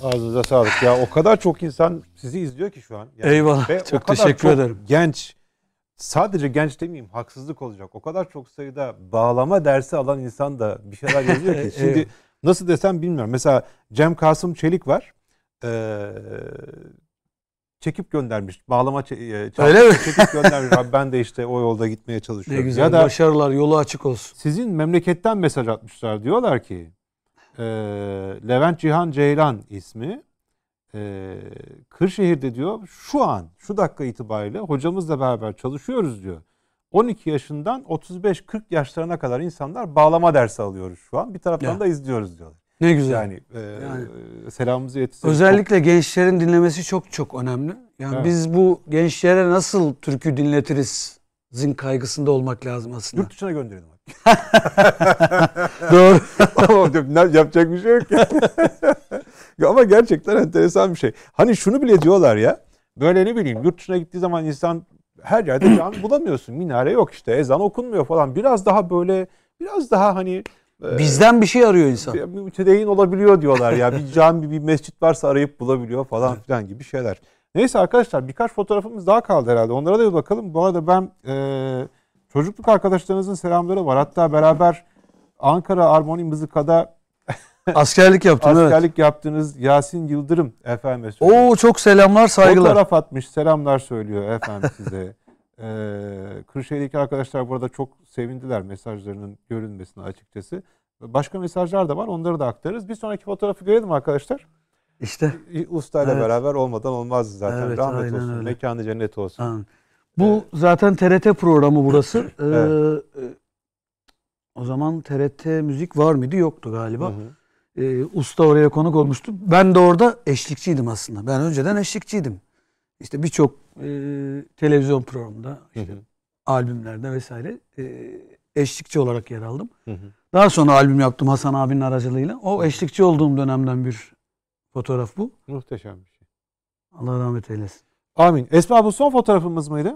Ağzınıza sağlık ya. O kadar çok insan sizi izliyor ki şu an. Yani eyvallah. Ve çok teşekkür ederim. Genç, sadece genç demeyeyim, haksızlık olacak. O kadar çok sayıda bağlama dersi alan insan da bir şeyler yazıyor ki. Şimdi nasıl desem bilmiyorum. Mesela Cem Kasım Çelik var. Çekip göndermiş. Bağlama çekip göndermiş. Abi ben de işte o yolda gitmeye çalışıyorum. Ne güzel, ya da başarılar, yolu açık olsun. Sizin memleketten mesaj atmışlar. Diyorlar ki Levent Cihan Ceylan ismi. Kırşehir'de diyor şu an şu dakika itibariyle hocamızla beraber çalışıyoruz diyor. 12 yaşından 35-40 yaşlarına kadar insanlar bağlama dersi alıyoruz şu an. Bir taraftan ya da izliyoruz diyorlar. Ne güzel. Yani, selamımızı yetiştirdik. Özellikle çok... gençlerin dinlemesi çok çok önemli. Yani evet, biz bu gençlere nasıl türkü dinletiriz zin kaygısında olmak lazım aslında. Yurt dışına gönderelim. Doğru. Yapacak bir şey yok ya. Ya ama gerçekten enteresan bir şey. Hani şunu bile diyorlar ya. Böyle ne bileyim, yurt dışına gittiği zaman insan her yerde cami bulamıyorsun. Minare yok işte. Ezan okunmuyor falan. Biraz daha böyle, biraz daha hani bizden bir şey arıyor insan. Bir mütedeyin olabiliyor diyorlar ya. Bir cami, bir mescit varsa arayıp bulabiliyor falan filan gibi şeyler. Neyse arkadaşlar, birkaç fotoğrafımız daha kaldı herhalde. Onlara da bir bakalım. Bu arada ben çocukluk arkadaşlarınızın selamları var. Hatta beraber Ankara Armoni Mızıka'da askerlik yaptınız. Askerlik yaptınız. Yasin Yıldırım efendim söylüyor. Oo, çok selamlar, saygılar. Fotoğraf atmış, selamlar söylüyor efendim size. Kırşehir'deki arkadaşlar burada çok sevindiler mesajlarının görünmesine açıkçası. Başka mesajlar da var, onları da aktarırız. Bir sonraki fotoğrafı görelim arkadaşlar. İşte. Ustayla evet, beraber olmadan olmazdı zaten. Evet, rahmet olsun, öyle. Mekanı cennet olsun. Aynen. Bu zaten TRT programı burası. Evet. O zaman TRT müzik var mıydı? Yoktu galiba. Hı hı. Usta oraya konuk olmuştu. Ben de orada eşlikçiydim aslında. Ben önceden eşlikçiydim. İşte birçok televizyon programında, işte, hı hı, albümlerde vesaire eşlikçi olarak yer aldım. Hı hı. Daha sonra albüm yaptım Hasan abinin aracılığıyla. O eşlikçi olduğum dönemden bir fotoğraf bu. Muhteşem bir şey. Allah rahmet eylesin. Amin. Esma, bu son fotoğrafımız mıydı?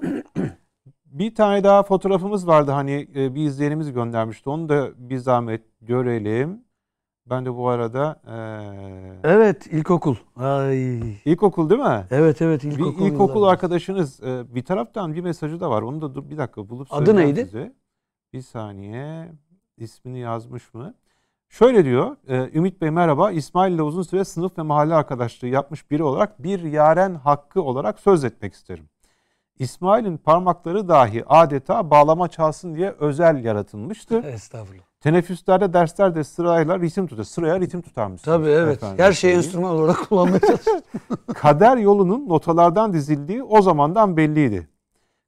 Bir tane daha fotoğrafımız vardı. Hani bir izleyenimiz göndermişti. Onu da bir zahmet görelim. Ben de bu arada... Evet, ilkokul. Ay. İlkokul değil mi? Evet, evet, ilkokul. Bir ilkokul arkadaşınız. Bir taraftan bir mesajı da var. Onu da dur, bir dakika bulup söyleyeceğim. Adı neydi? Size. Bir saniye. İsmini yazmış mı? Şöyle diyor. Ümit Bey merhaba. İsmail ile uzun süre sınıf ve mahalle arkadaşlığı yapmış biri olarak bir yaren hakkı olarak söz etmek isterim. İsmail'in parmakları dahi adeta bağlama çalsın diye özel yaratılmıştı. Estağfurullah. Teneffüslerde, derslerde sırayla ritim tutar. Sıraya ritim tutarmış. Tabii evet. Efendim, her şeyi enstrüman olarak kullanmaya çalıştık. Kader yolunun notalardan dizildiği o zamandan belliydi.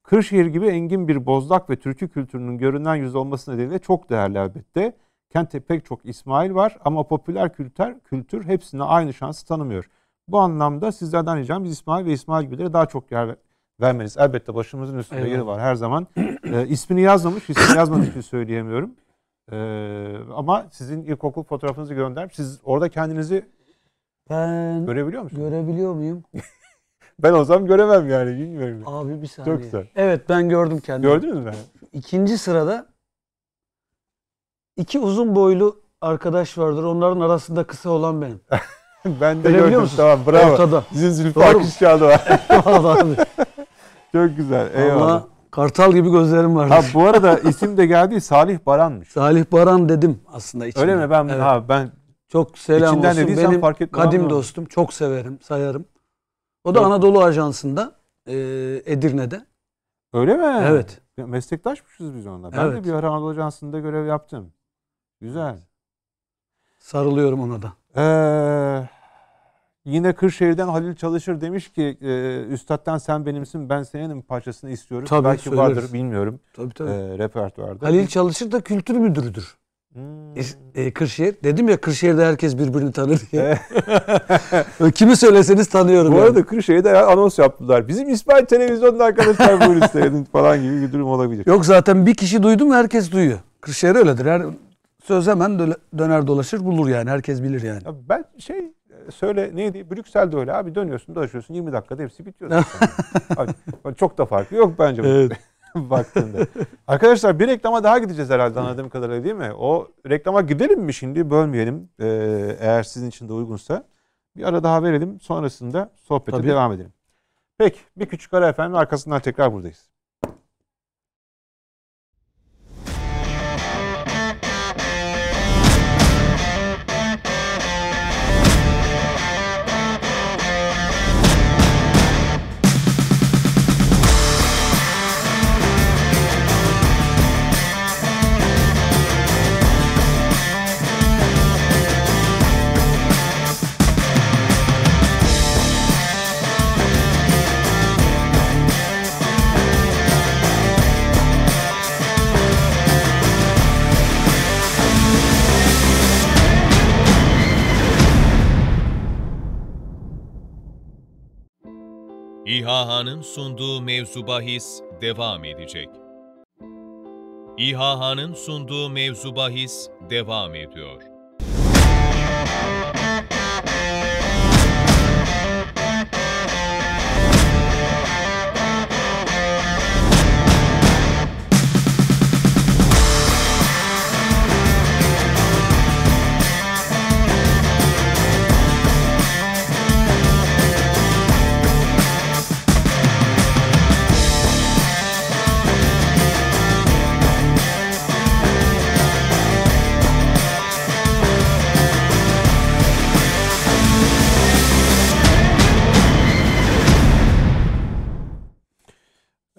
Kırşehir gibi engin bir bozlak ve türkü kültürünün görünen yüz olması nedeniyle çok değerli elbette. Kentte pek çok İsmail var ama popüler kültür hepsine aynı şansı tanımıyor. Bu anlamda sizlerden ricam, biz İsmail ve İsmail gibilere daha çok yer vermeniz. Elbette başımızın üstünde evet, yeri var her zaman. İsmini yazmamış, ismini yazmadığı için söyleyemiyorum. Ama sizin ilkokul fotoğrafınızı göndermiş. Siz orada kendinizi görebiliyor musunuz? Görebiliyor muyum? Ben o zaman göremem yani, bilmiyorum. Abi bir saniye. Çok güzel. Evet, ben gördüm kendimi. Gördünüz mü? İkinci sırada iki uzun boylu arkadaş vardır. Onların arasında kısa olan benim. Ben de gördüm. Musun? Tamam, bravo. Ortada. Sizin Zülfü Akışçı'da var. Çok güzel. Eyvallah. Kartal gibi gözlerim vardı. Ha, bu arada isim de geldi, Salih Baran'mış. Salih Baran dedim aslında içimden. Öyle mi? Ben evet, ha, ben çok selam olsun. Benim kadim dostum. Çok severim, sayarım. O da evet, Anadolu Ajansı'nda Edirne'de. Öyle mi? Evet. Ya, meslektaşmışız biz onunla. Ben evet, de bir ara Anadolu Ajansı'nda görev yaptım. Güzel. Sarılıyorum ona da. Yine Kırşehir'den Halil Çalışır demiş ki üstattan sen benimsin ben senin parçasını istiyorum. Tabii, belki söyleriz. Vardır bilmiyorum. Tabii, tabii. Repertuarda. Halil Çalışır da kültür müdürüdür. Hmm. Kırşehir. Dedim ya Kırşehir'de herkes birbirini tanır diye. Kimi söyleseniz tanıyorum. Bu yani. Arada Kırşehir'de anons yaptılar. Bizim İsmail televizyonda arkadaşlar buyur istedim falan gibi bir durum olabilir. Yok zaten bir kişi duydum herkes duyuyor. Kırşehir öyledir. Her söz hemen döner dolaşır bulur yani. Herkes bilir yani. Ya ben söyle neydi? Brüksel'de öyle abi dönüyorsun dolaşıyorsun 20 dakikada hepsi bitiyor. Abi, çok da farkı yok bence. Evet. Baktığında. Arkadaşlar bir reklama daha gideceğiz herhalde anladığım kadarıyla değil mi? O reklama gidelim mi şimdi? Bölmeyelim. Eğer sizin için de uygunsa. Bir ara daha verelim. Sonrasında sohbete tabii devam edelim. Peki. Bir küçük ara efendim. Arkasından tekrar buradayız. İHA'nın sunduğu Mevzu Bahis devam edecek. İHA'nın sunduğu Mevzu Bahis devam ediyor.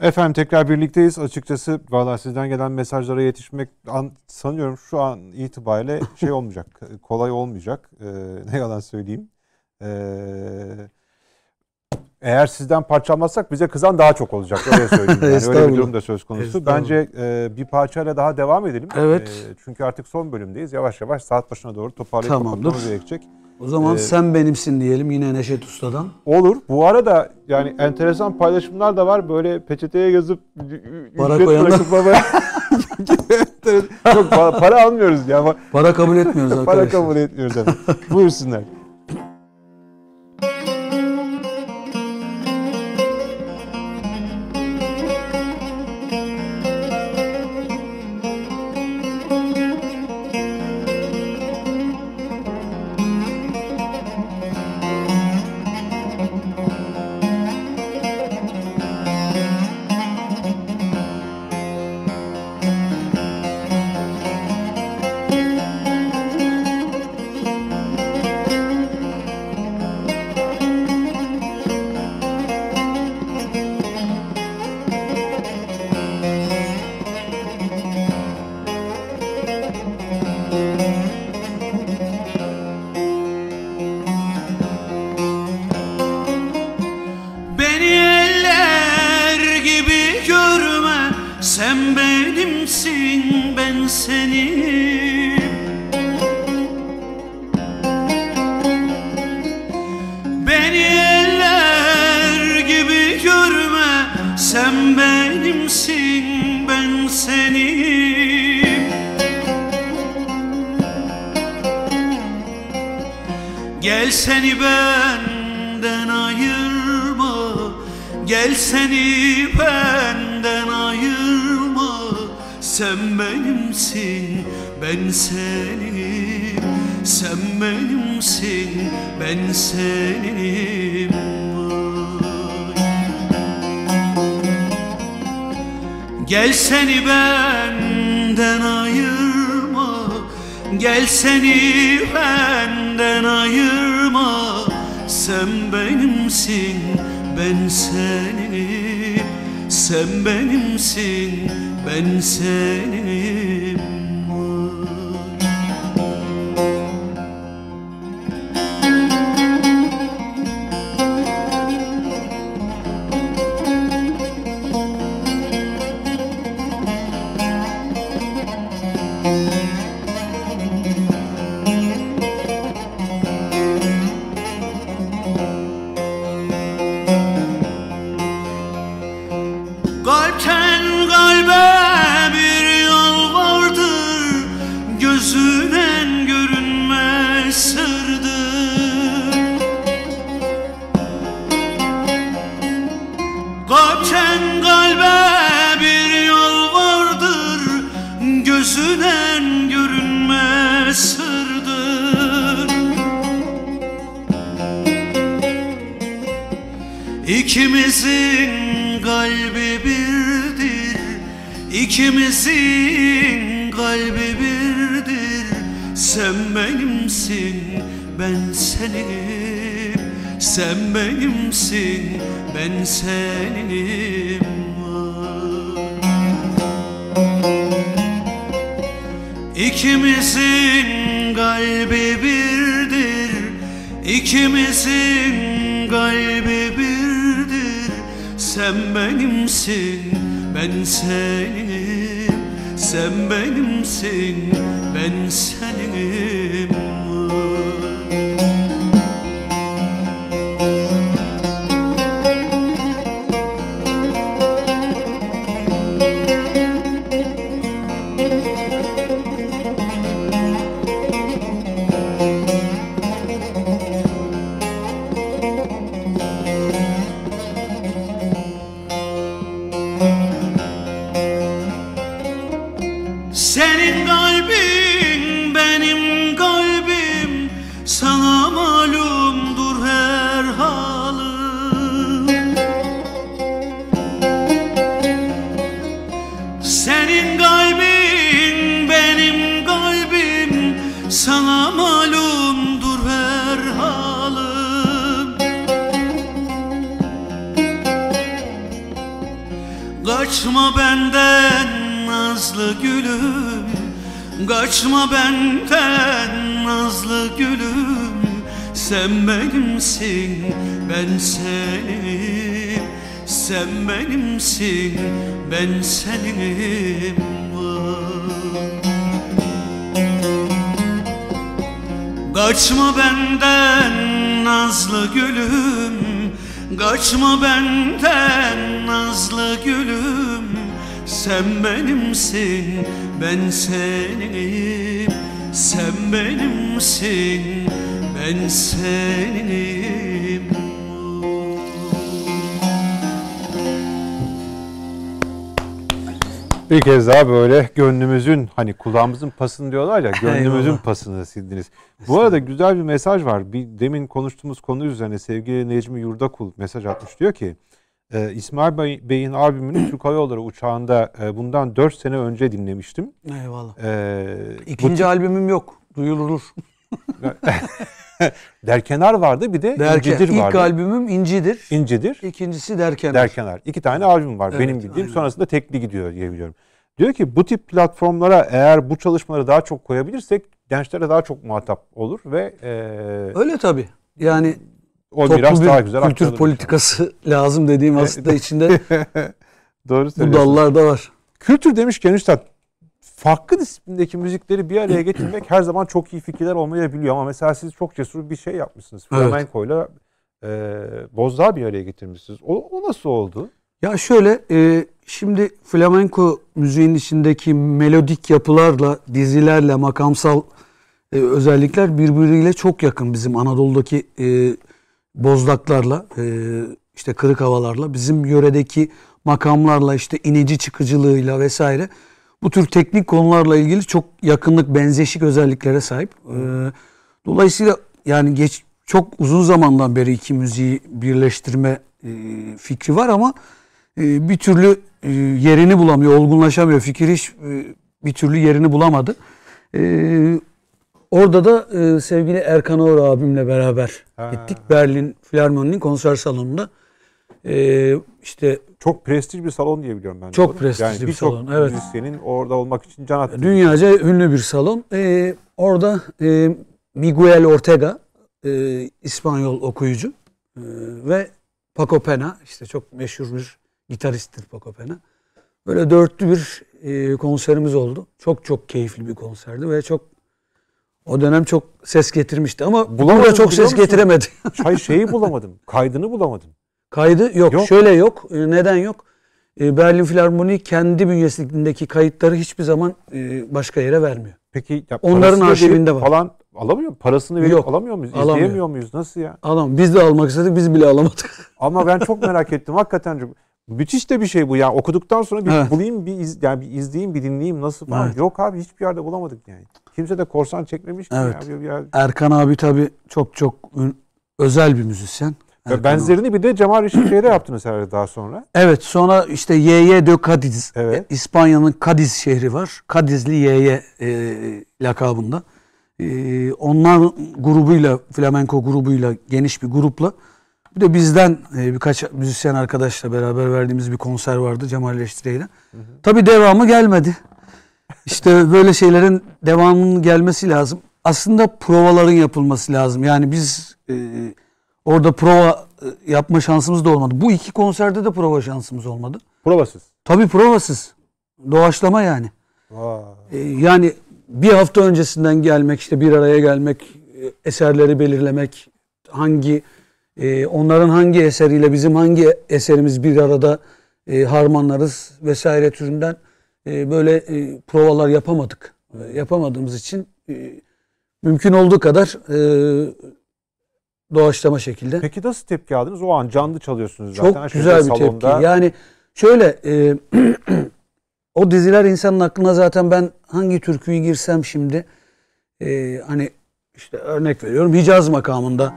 Efendim tekrar birlikteyiz. Açıkçası vallahi sizden gelen mesajlara yetişmek sanıyorum şu an itibariyle olmayacak. Kolay olmayacak. Ne yalan söyleyeyim. Eğer sizden parçalamazsak bize kızan daha çok olacak. Öyle söyleyeyim. Yani öyle bir durum da söz konusu. Bence bir parçayla daha devam edelim. Evet. Çünkü artık son bölümdeyiz. Yavaş yavaş saat başına doğru toparlayıp kapatmamız gerekecek. O zaman sen benimsin diyelim yine Neşet Usta'dan. Olur. Bu arada yani enteresan paylaşımlar da var. Böyle peçeteye yazıp para koyanlar. Yok para almıyoruz ya. Para kabul etmiyoruz arkadaşlar. Para kabul etmiyoruz efendim. Buyursunlar. İkimizin kalbi birdir, ikimizin kalbi birdir. Sen benimsin, ben senim. Sen benimsin, ben senim. İkimizin kalbi birdir, ikimizin kalbi birdir. Sen benimsin, ben senim. Sen benimsin, ben senim. Kaçma benden nazlı gülüm, kaçma benden nazlı gülüm. Sen benimsin, ben senim. Sen benimsin, ben senim. Kaçma benden nazlı gülüm, kaçma benden nazlı gülüm. Sen benimsin, ben senim. Sen benimsin, ben senim. Bir kez daha böyle gönlümüzün, hani kulağımızın pasını diyorlar ya, gönlümüzün pasını sildiniz. Bu arada güzel bir mesaj var. Demin konuştuğumuz konu üzerine sevgili Necmi Yurdakul mesaj atmış. Diyor ki İsmail Bey'in albümünü Türk Hava Yolları uçağında bundan 4 sene önce dinlemiştim. Eyvallah. İkinci albümüm yok. Duyulur. Derkenar vardı, bir de İncidir vardı. İlk albümüm İncidir. İncidir. İkincisi Derkenar. Derkenar. İki tane albüm var, evet, benim bildiğim. Aynen. Sonrasında tekli gidiyor diye biliyorum. Diyor ki bu tip platformlara eğer bu çalışmaları daha çok koyabilirsek gençlere daha çok muhatap olur ve öyle tabii. Yani o biraz daha güzel kültür politikası inşallah lazım dediğim aslında içinde. Doğru söylüyorsun. Bu dallarda var. Kültür demişken üstad, farklı disiplindeki müzikleri bir araya getirmek her zaman çok iyi fikirler olmayabiliyor ama mesela siz çok cesur bir şey yapmışsınız. Evet. Flamenco'yla bozdağı bir araya getirmişsiniz. O nasıl oldu? Ya şöyle, şimdi flamenco müziğin içindeki melodik yapılarla, dizilerle, makamsal özellikler birbiriyle çok yakın bizim Anadolu'daki bozdaklarla, işte kırık havalarla, bizim yöredeki makamlarla, işte inici çıkıcılığıyla vesaire. Bu tür teknik konularla ilgili çok yakınlık, benzeşik özelliklere sahip. Dolayısıyla yani çok uzun zamandan beri iki müziği birleştirme fikri var ama bir türlü yerini bulamıyor, olgunlaşamıyor. Fikir hiç bir türlü yerini bulamadı. Orada da sevgili Erkan Oğur abimle beraber gittik. Berlin Filarmoni'nin konser salonunda. İşte çok prestij bir salon diye biliyorum ben. Çok prestijli yani bir salon. Evet. Müzisyenin orada olmak için can atıyor. Dünyaca ünlü bir salon. Orada Miguel Ortega, İspanyol okuyucu ve Paco Pena, işte çok meşhur bir gitaristtir Paco Pena. Böyle dörtlü bir konserimiz oldu. Çok çok keyifli bir konserdi ve çok o dönem çok ses getirmişti ama burada çok ses getiremedi. Şeyi bulamadım. Kaydını bulamadım. Kaydı yok. Şöyle yok. Neden yok? Berlin Filarmoni kendi bünyesindeki kayıtları hiçbir zaman başka yere vermiyor. Peki ya, onların arşivinde var. Falan alamıyor mu? Parasını verip yok, alamıyor muyuz? Alamıyor. İzleyemiyor muyuz? Nasıl ya? Alam. Biz de almak istedik, biz bile alamadık. Ama ben çok merak ettim hakikaten. Müthiş de bir şey bu ya. Okuduktan sonra bir bulayım, bir izleyeyim, bir dinleyeyim nasıl falan. Evet. Yok abi, hiçbir yerde bulamadık yani. Kimse de korsan çekmemiş ki. Evet. Ya. Erkan abi tabii çok çok özel bir müzisyen. Ve benzerini bir de Cemal Reşit'e yaptınız herhalde daha sonra. Evet, sonra işte Yeye de Kadiz. Evet. İspanya'nın Kadiz şehri var. Kadizli Yeye lakabında. Onlar grubuyla, flamenko grubuyla, geniş bir grupla. Bir de bizden birkaç müzisyen arkadaşla beraber verdiğimiz bir konser vardı Cemal Reşit'e. Tabii devamı gelmedi. İşte böyle şeylerin devamının gelmesi lazım. Aslında provaların yapılması lazım. Yani biz orada prova yapma şansımız da olmadı. Bu iki konserde de prova şansımız olmadı. Provasız? Tabii provasız. Doğaçlama yani. Vay. Yani bir hafta öncesinden gelmek, işte bir araya gelmek, eserleri belirlemek, hangi onların hangi eseriyle bizim hangi eserimiz bir arada harmanlarız vesaire türünden böyle provalar yapamadık. Yapamadığımız için mümkün olduğu kadar doğaçlama şekilde. Peki nasıl tepki aldınız? O an canlı çalıyorsunuz zaten. Çok güzel bir tepki. Yani şöyle o diziler insanın aklına zaten ben hangi türküyü girsem şimdi hani işte örnek veriyorum Hicaz makamında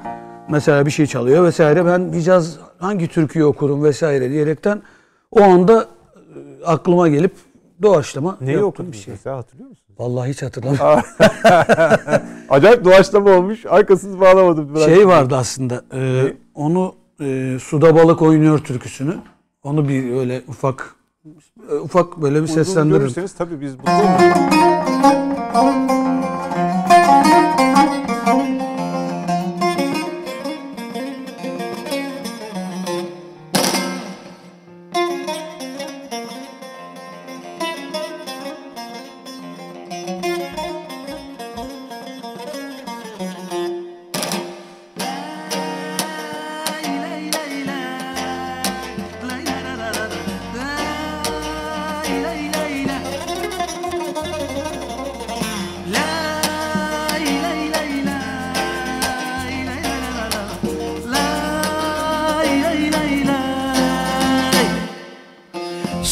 mesela bir şey çalıyor vesaire, ben Hicaz hangi türküyü okurum vesaire diyerekten o anda aklıma gelip doğaçlama yaptım bir şey. Mesela hatırlıyor musun? Vallahi hiç hatırlamıyorum. Acayip doğaçlama olmuş. Arkasını bağlamadım. Biraz. Şey vardı aslında. Onu Suda Balık Oynuyor türküsünü. Onu bir öyle ufak böyle bir seslendiririm. Görürseniz tabii biz bunu...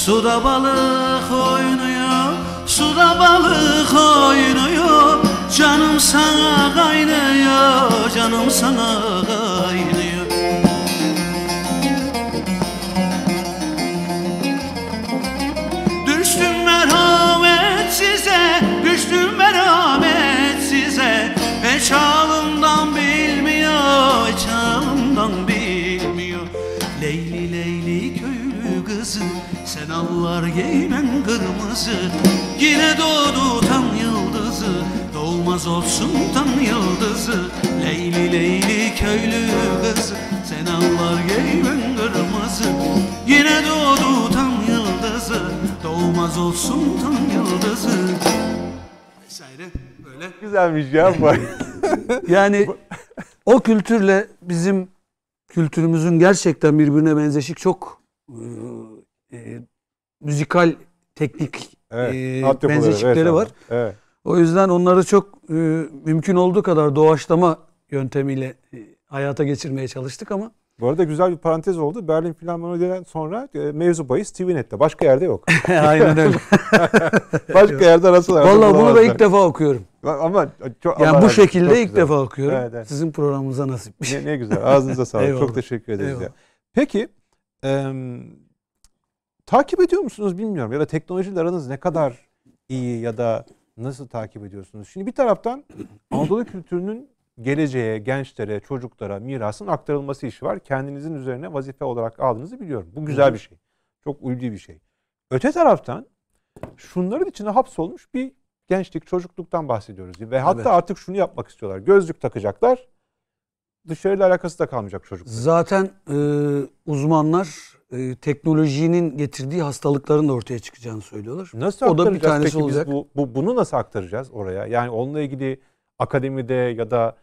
Suda balık oynuyor, suda balık oynuyor. Canım sana kaynıyor, canım sana kaynıyor. Düştüm merhamet size, düştüm merhamet size. Ben çalımdan bilmiyor, çalımdan bilmiyor. Leyli leyli köylü kızı, sen allar giymen kırmızı. Yine doğdu tam yıldızı, doğmaz olsun tam yıldızı. Leyli leyli köylü kızı, sen allar giymen kırmızı. Yine doğdu tam yıldızı, doğmaz olsun tam yıldızı. Vesaire böyle. Güzelmiş ya. Yani o kültürle bizim kültürümüzün gerçekten birbirine benzeşik çok... müzikal, teknik, evet, benzeşikleri evet, var. Evet. O yüzden onları çok mümkün olduğu kadar doğaçlama yöntemiyle hayata geçirmeye çalıştık ama. Bu arada güzel bir parantez oldu. Berlin Filarmoni'den sonra Mevzu Bahis TVNet'te. Başka yerde yok. Aynen öyle. Başka yerde nasıl? Vallahi bunu da ilk defa okuyorum. Ama çok, yani bu şekilde çok ilk güzel. Defa okuyorum. Evet, evet. Sizin programınıza nasipmiş. Ne güzel. Ağzınıza sağlık. Çok teşekkür ederiz. Ya. Peki... takip ediyor musunuz bilmiyorum ya da teknolojiyle aranız ne kadar iyi ya da nasıl takip ediyorsunuz? Şimdi bir taraftan Anadolu kültürünün geleceğe, gençlere, çocuklara, mirasın aktarılması işi var. Kendinizin üzerine vazife olarak aldığınızı biliyorum. Bu güzel bir şey. Çok ulvi bir şey. Öte taraftan şunların içine hapsolmuş bir gençlik, çocukluktan bahsediyoruz. Ve hatta evet, artık şunu yapmak istiyorlar. Gözlük takacaklar. Dışarıyla alakası da kalmayacak çocuklar. Zaten uzmanlar teknolojinin getirdiği hastalıkların da ortaya çıkacağını söylüyorlar. Nasıl aktaracağız? O da bir tanesi peki olacak. Biz bunu nasıl aktaracağız oraya? Yani onunla ilgili akademide ya da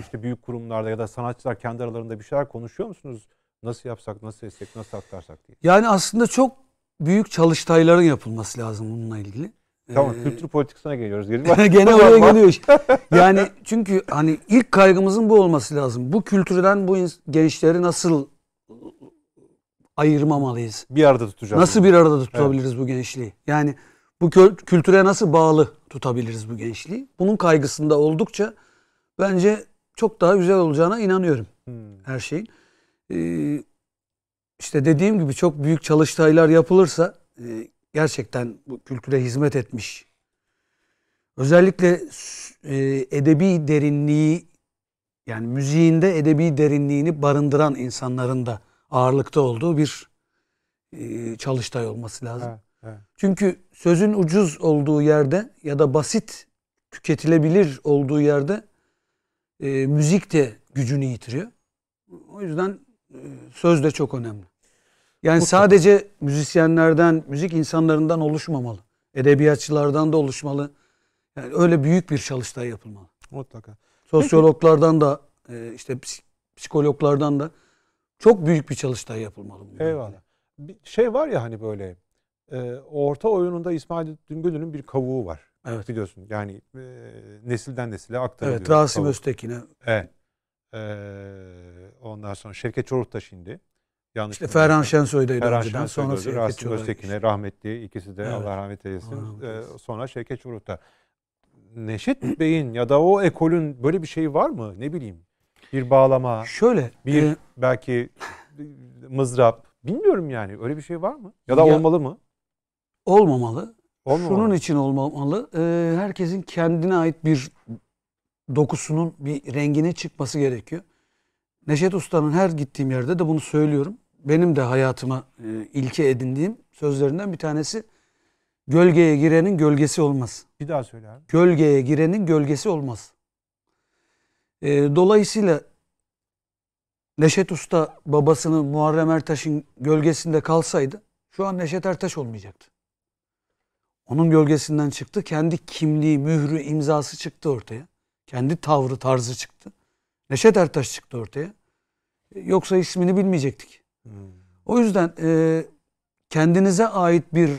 işte büyük kurumlarda ya da sanatçılar kendi aralarında bir şeyler konuşuyor musunuz? Nasıl yapsak, nasıl etsek, nasıl aktarsak diye. Yani aslında çok büyük çalıştayların yapılması lazım bununla ilgili. Tamam, kültür politikasına geliyoruz. Gene oraya geliyor. Yani çünkü hani ilk kaygımızın bu olması lazım. Bu kültürden bu gençleri nasıl ayırmamalıyız? Bir arada tutacağız. Nasıl bir arada tutabiliriz evet, bu gençliği? Yani bu kültüre nasıl bağlı tutabiliriz bu gençliği? Bunun kaygısında oldukça bence çok daha güzel olacağına inanıyorum her şeyin. İşte dediğim gibi çok büyük çalıştaylar yapılırsa gerçekten bu kültüre hizmet etmiş. Özellikle edebi derinliği, yani müziğinde edebi derinliğini barındıran insanların da ağırlıkta olduğu bir çalıştay olması lazım. Evet, evet. Çünkü sözün ucuz olduğu yerde ya da basit tüketilebilir olduğu yerde müzik de gücünü yitiriyor. O yüzden söz de çok önemli. Yani mutlaka sadece müzisyenlerden, müzik insanlarından oluşmamalı. Edebiyatçılardan da oluşmalı. Yani öyle büyük bir çalıştay yapılmalı. Mutlaka. Sosyologlardan da, işte psikologlardan da çok büyük bir çalıştay yapılmalı. Eyvallah. Bir şey var ya hani böyle, orta oyununda İsmail Düngöl'ün bir kavuğu var. Evet. Biliyorsun yani nesilden nesile aktarılıyor. Evet, Rasim Öztekin'e. Evet. Ondan sonra Şevket Çoruhtaş şimdi. Yanlış işte Ferhan Şensoy'daydı. Ferhan Şensoy'daydı. Rasim Öztekin'e rahmetli. İkisi de, evet, Allah rahmet eylesin. Sonra Şevket Çoruhtaş. Neşet Bey'in ya da o ekolün böyle bir şeyi var mı? Ne bileyim. Bir bağlama. Şöyle. Bir belki mızrap. Bilmiyorum yani. Öyle bir şey var mı? Ya da olmalı mı? Olmamalı. Olmamalı. Şunun için olmamalı. Herkesin kendine ait bir dokusunun, bir rengine çıkması gerekiyor. Neşet Usta'nın her gittiğim yerde de bunu söylüyorum. Benim de hayatıma ilke edindiğim sözlerinden bir tanesi: gölgeye girenin gölgesi olmaz. Bir daha söyle abi. Gölgeye girenin gölgesi olmaz. Dolayısıyla Neşet Usta babasının, Muharrem Ertaş'ın gölgesinde kalsaydı şu an Neşet Ertaş olmayacaktı. Onun gölgesinden çıktı. Kendi kimliği, mührü, imzası çıktı ortaya. Kendi tavrı, tarzı çıktı. Neşet Ertaş çıktı ortaya. Yoksa ismini bilmeyecektik. O yüzden kendinize ait bir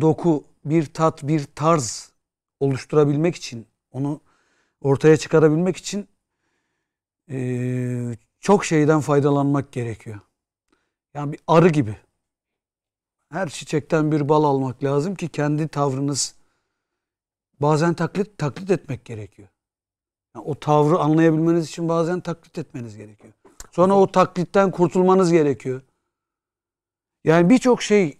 doku, bir tat, bir tarz oluşturabilmek için, onu ortaya çıkarabilmek için çok şeyden faydalanmak gerekiyor. Yani bir arı gibi. Her çiçekten bir bal almak lazım ki kendi tavrınız, bazen taklit etmek gerekiyor. Yani o tavrı anlayabilmeniz için bazen taklit etmeniz gerekiyor. Sonra o taklitten kurtulmanız gerekiyor. Yani birçok şey,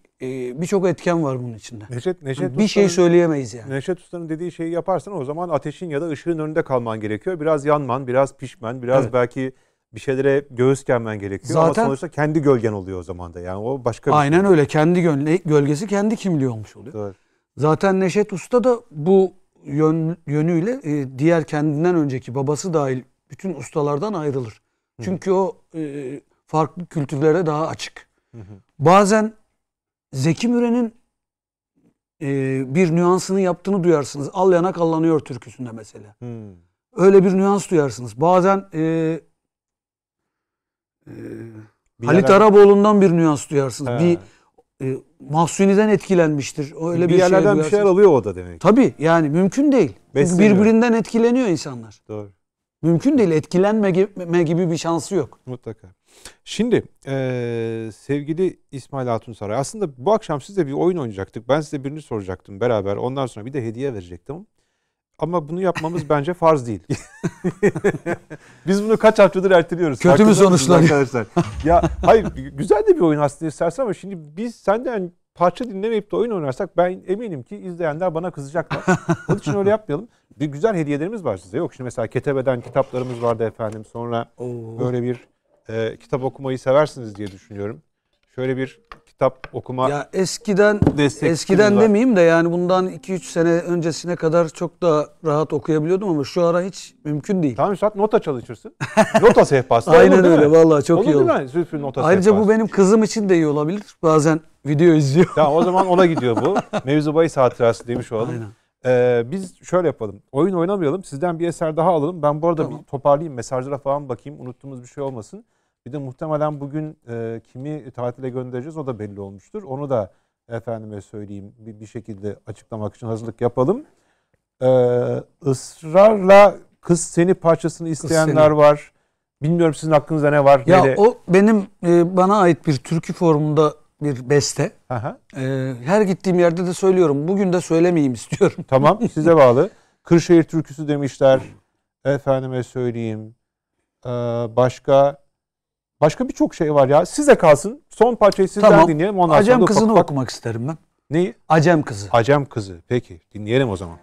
birçok etken var bunun içinde. Neşet bir şey söyleyemeyiz yani. Neşet Usta'nın dediği şeyi yaparsan o zaman ateşin ya da ışığın önünde kalman gerekiyor. Biraz yanman, biraz pişmen, biraz, evet, belki bir şeylere göğüs germen gerekiyor. Zaten, ama sonuçta kendi gölgen oluyor o zaman da. Yani o başka bir aynen şey öyle. Kendi gölgesi kendi kimliği olmuş oluyor. Evet. Zaten Neşet Usta da bu yönüyle diğer, kendinden önceki babası dahil bütün ustalardan ayrılır. Çünkü o farklı kültürlere daha açık. Bazen Zeki Müren'in bir nüansını yaptığını duyarsınız. Al yanak allanıyor türküsünde mesela. Öyle bir nüans duyarsınız. Bazen Halit Araboğlu'ndan bir nüans duyarsınız. He. Bir Mahsuni'den etkilenmiştir. Öyle bir yerlerden bir şeyler alıyor o da demek. Tabii yani mümkün değil. Çünkü birbirinden etkileniyor insanlar. Doğru. Mümkün değil. Etkilenme gibi bir şansı yok. Mutlaka. Şimdi sevgili İsmail Altunsaray, aslında bu akşam sizle bir oyun oynayacaktık. Ben size birini soracaktım beraber. Ondan sonra bir de hediye verecektim. Ama bunu yapmamız bence farz değil. Biz bunu kaç haftadır erteliyoruz. Kötü mü sonuçlar arkadaşlar? Ya hayır, güzel de bir oyun aslında istersen, ama şimdi biz senden parça dinlemeyip de oyun oynarsak ben eminim ki izleyenler bana kızacaklar. Onun için öyle yapmayalım. Bir güzel hediyelerimiz var size. Yok şimdi mesela Ketebe'den kitaplarımız vardı efendim. Sonra böyle bir kitap okumayı seversiniz diye düşünüyorum. Şöyle bir kitap okuma. Ya eskiden demeyeyim de yani bundan 2-3 sene öncesine kadar çok daha rahat okuyabiliyordum, ama şu ara hiç mümkün değil. Tamam, saat nota çalışırsın. Nota sehpası. Aynen öyle, vallahi çok iyi olur. Ayrıca bu benim kızım için de iyi olabilir. Bazen video izliyor. Tamam, o zaman ona gidiyor bu. Mevzu Bahis hatırası demiş olalım. Aynen. Biz şöyle yapalım. Oyun oynamayalım. Sizden bir eser daha alalım. Ben bu arada bir toparlayayım. Mesajlara falan bakayım. Unuttuğumuz bir şey olmasın. Bir de muhtemelen bugün kimi tatile göndereceğiz o da belli olmuştur. Onu da efendime söyleyeyim, bir şekilde açıklamak için hazırlık yapalım. Israrla Kız Seni parçasını isteyenler var. Bilmiyorum sizin hakkınızda ne var? Ya o benim bana ait bir türkü formunda bir beste. Her gittiğim yerde de söylüyorum. Bugün de söylemeyeyim istiyorum. Tamam, size bağlı. Kırşehir türküsü demişler. Efendime söyleyeyim. Başka birçok şey var ya. Size kalsın. Son parçayı sizden dinleyelim. Ondan Acem sonra Kızı'nı okumak isterim ben. Neyi? Acem Kızı. Acem Kızı. Peki. Dinleyelim o zaman.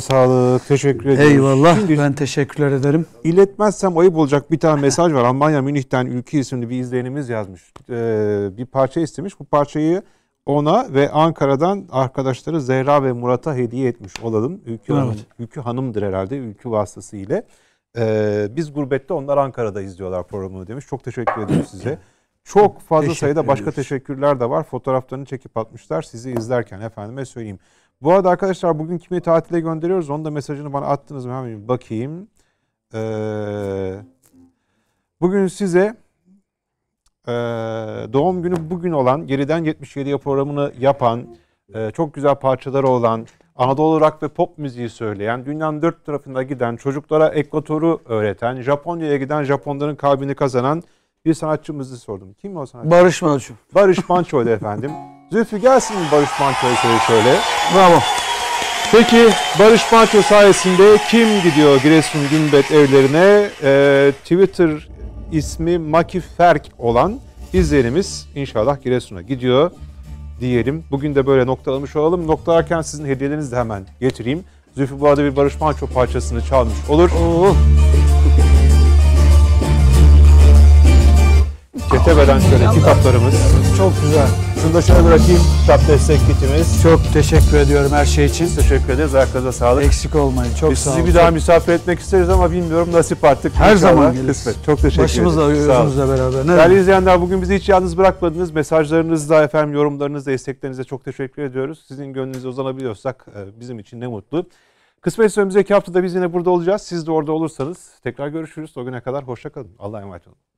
Sağlık. Teşekkür ederim. Eyvallah. Şimdi ben teşekkür ederim. İletmezsem ayıp olacak bir tane mesaj var. Almanya Münih'ten Ülke isimli bir izleyenimiz yazmış. Bir parça istemiş. Bu parçayı ona ve Ankara'dan arkadaşları Zehra ve Murat'a hediye etmiş olalım. Ülkü Hanım'dır herhalde, Ülkü vasıtasıyla. Biz gurbette, onlar Ankara'da izliyorlar programını demiş. Çok teşekkür ederim size. Çok fazla sayıda başka teşekkürler de var. Fotoğraflarını çekip atmışlar sizi izlerken, efendime söyleyeyim. Bu arada arkadaşlar, bugün kimi tatile gönderiyoruz? Onun da mesajını bana attınız mı? Hemen bakayım. Bugün size doğum günü bugün olan, Geriden 77'ye programını yapan, çok güzel parçaları olan, Anadolu rock ve pop müziği söyleyen, dünyanın dört tarafında giden, çocuklara ekvatoru öğreten, Japonya'ya giden, Japonların kalbini kazanan bir sanatçımızı sordum. Kim o sanatçı? Barış Manço. Barış Manço'ydu efendim. Zülfü, gelsin Barış Manço'yu şöyle. Bravo. Peki Barış Manço sayesinde kim gidiyor Giresun Gümbet evlerine? Twitter ismi Makiferk olan izlerimiz inşallah Giresun'a gidiyor diyelim. Bugün de böyle noktalamış olalım. Noktalarken sizin hediyelerinizi de hemen getireyim. Zülfü bu arada bir Barış Manço parçasını çalmış olur. Oo. Çetebeden şöyle kitaplarımız. Çok güzel. Şunu da şöyle bırakayım. Kitap destek kitimiz. Çok teşekkür ediyorum her şey için. Teşekkür ederiz. Ayaklarınıza sağlık. Eksik olmayın. Çok sağ olun. Sizi bir daha misafir etmek isteriz ama bilmiyorum nasip artık. Her zaman kısmet. Çok teşekkür ederiz. Başımızla beraber. Değerli izleyenler, bugün bizi hiç yalnız bırakmadınız. Mesajlarınızla, efendim yorumlarınızla, desteklerinize çok teşekkür ediyoruz. Sizin gönlünüze uzanabiliyorsak bizim için ne mutlu. Kısmetse önümüzdeki haftada biz yine burada olacağız. Siz de orada olursanız tekrar görüşürüz. O güne kadar hoşça kalın. Allah'a emanet olun.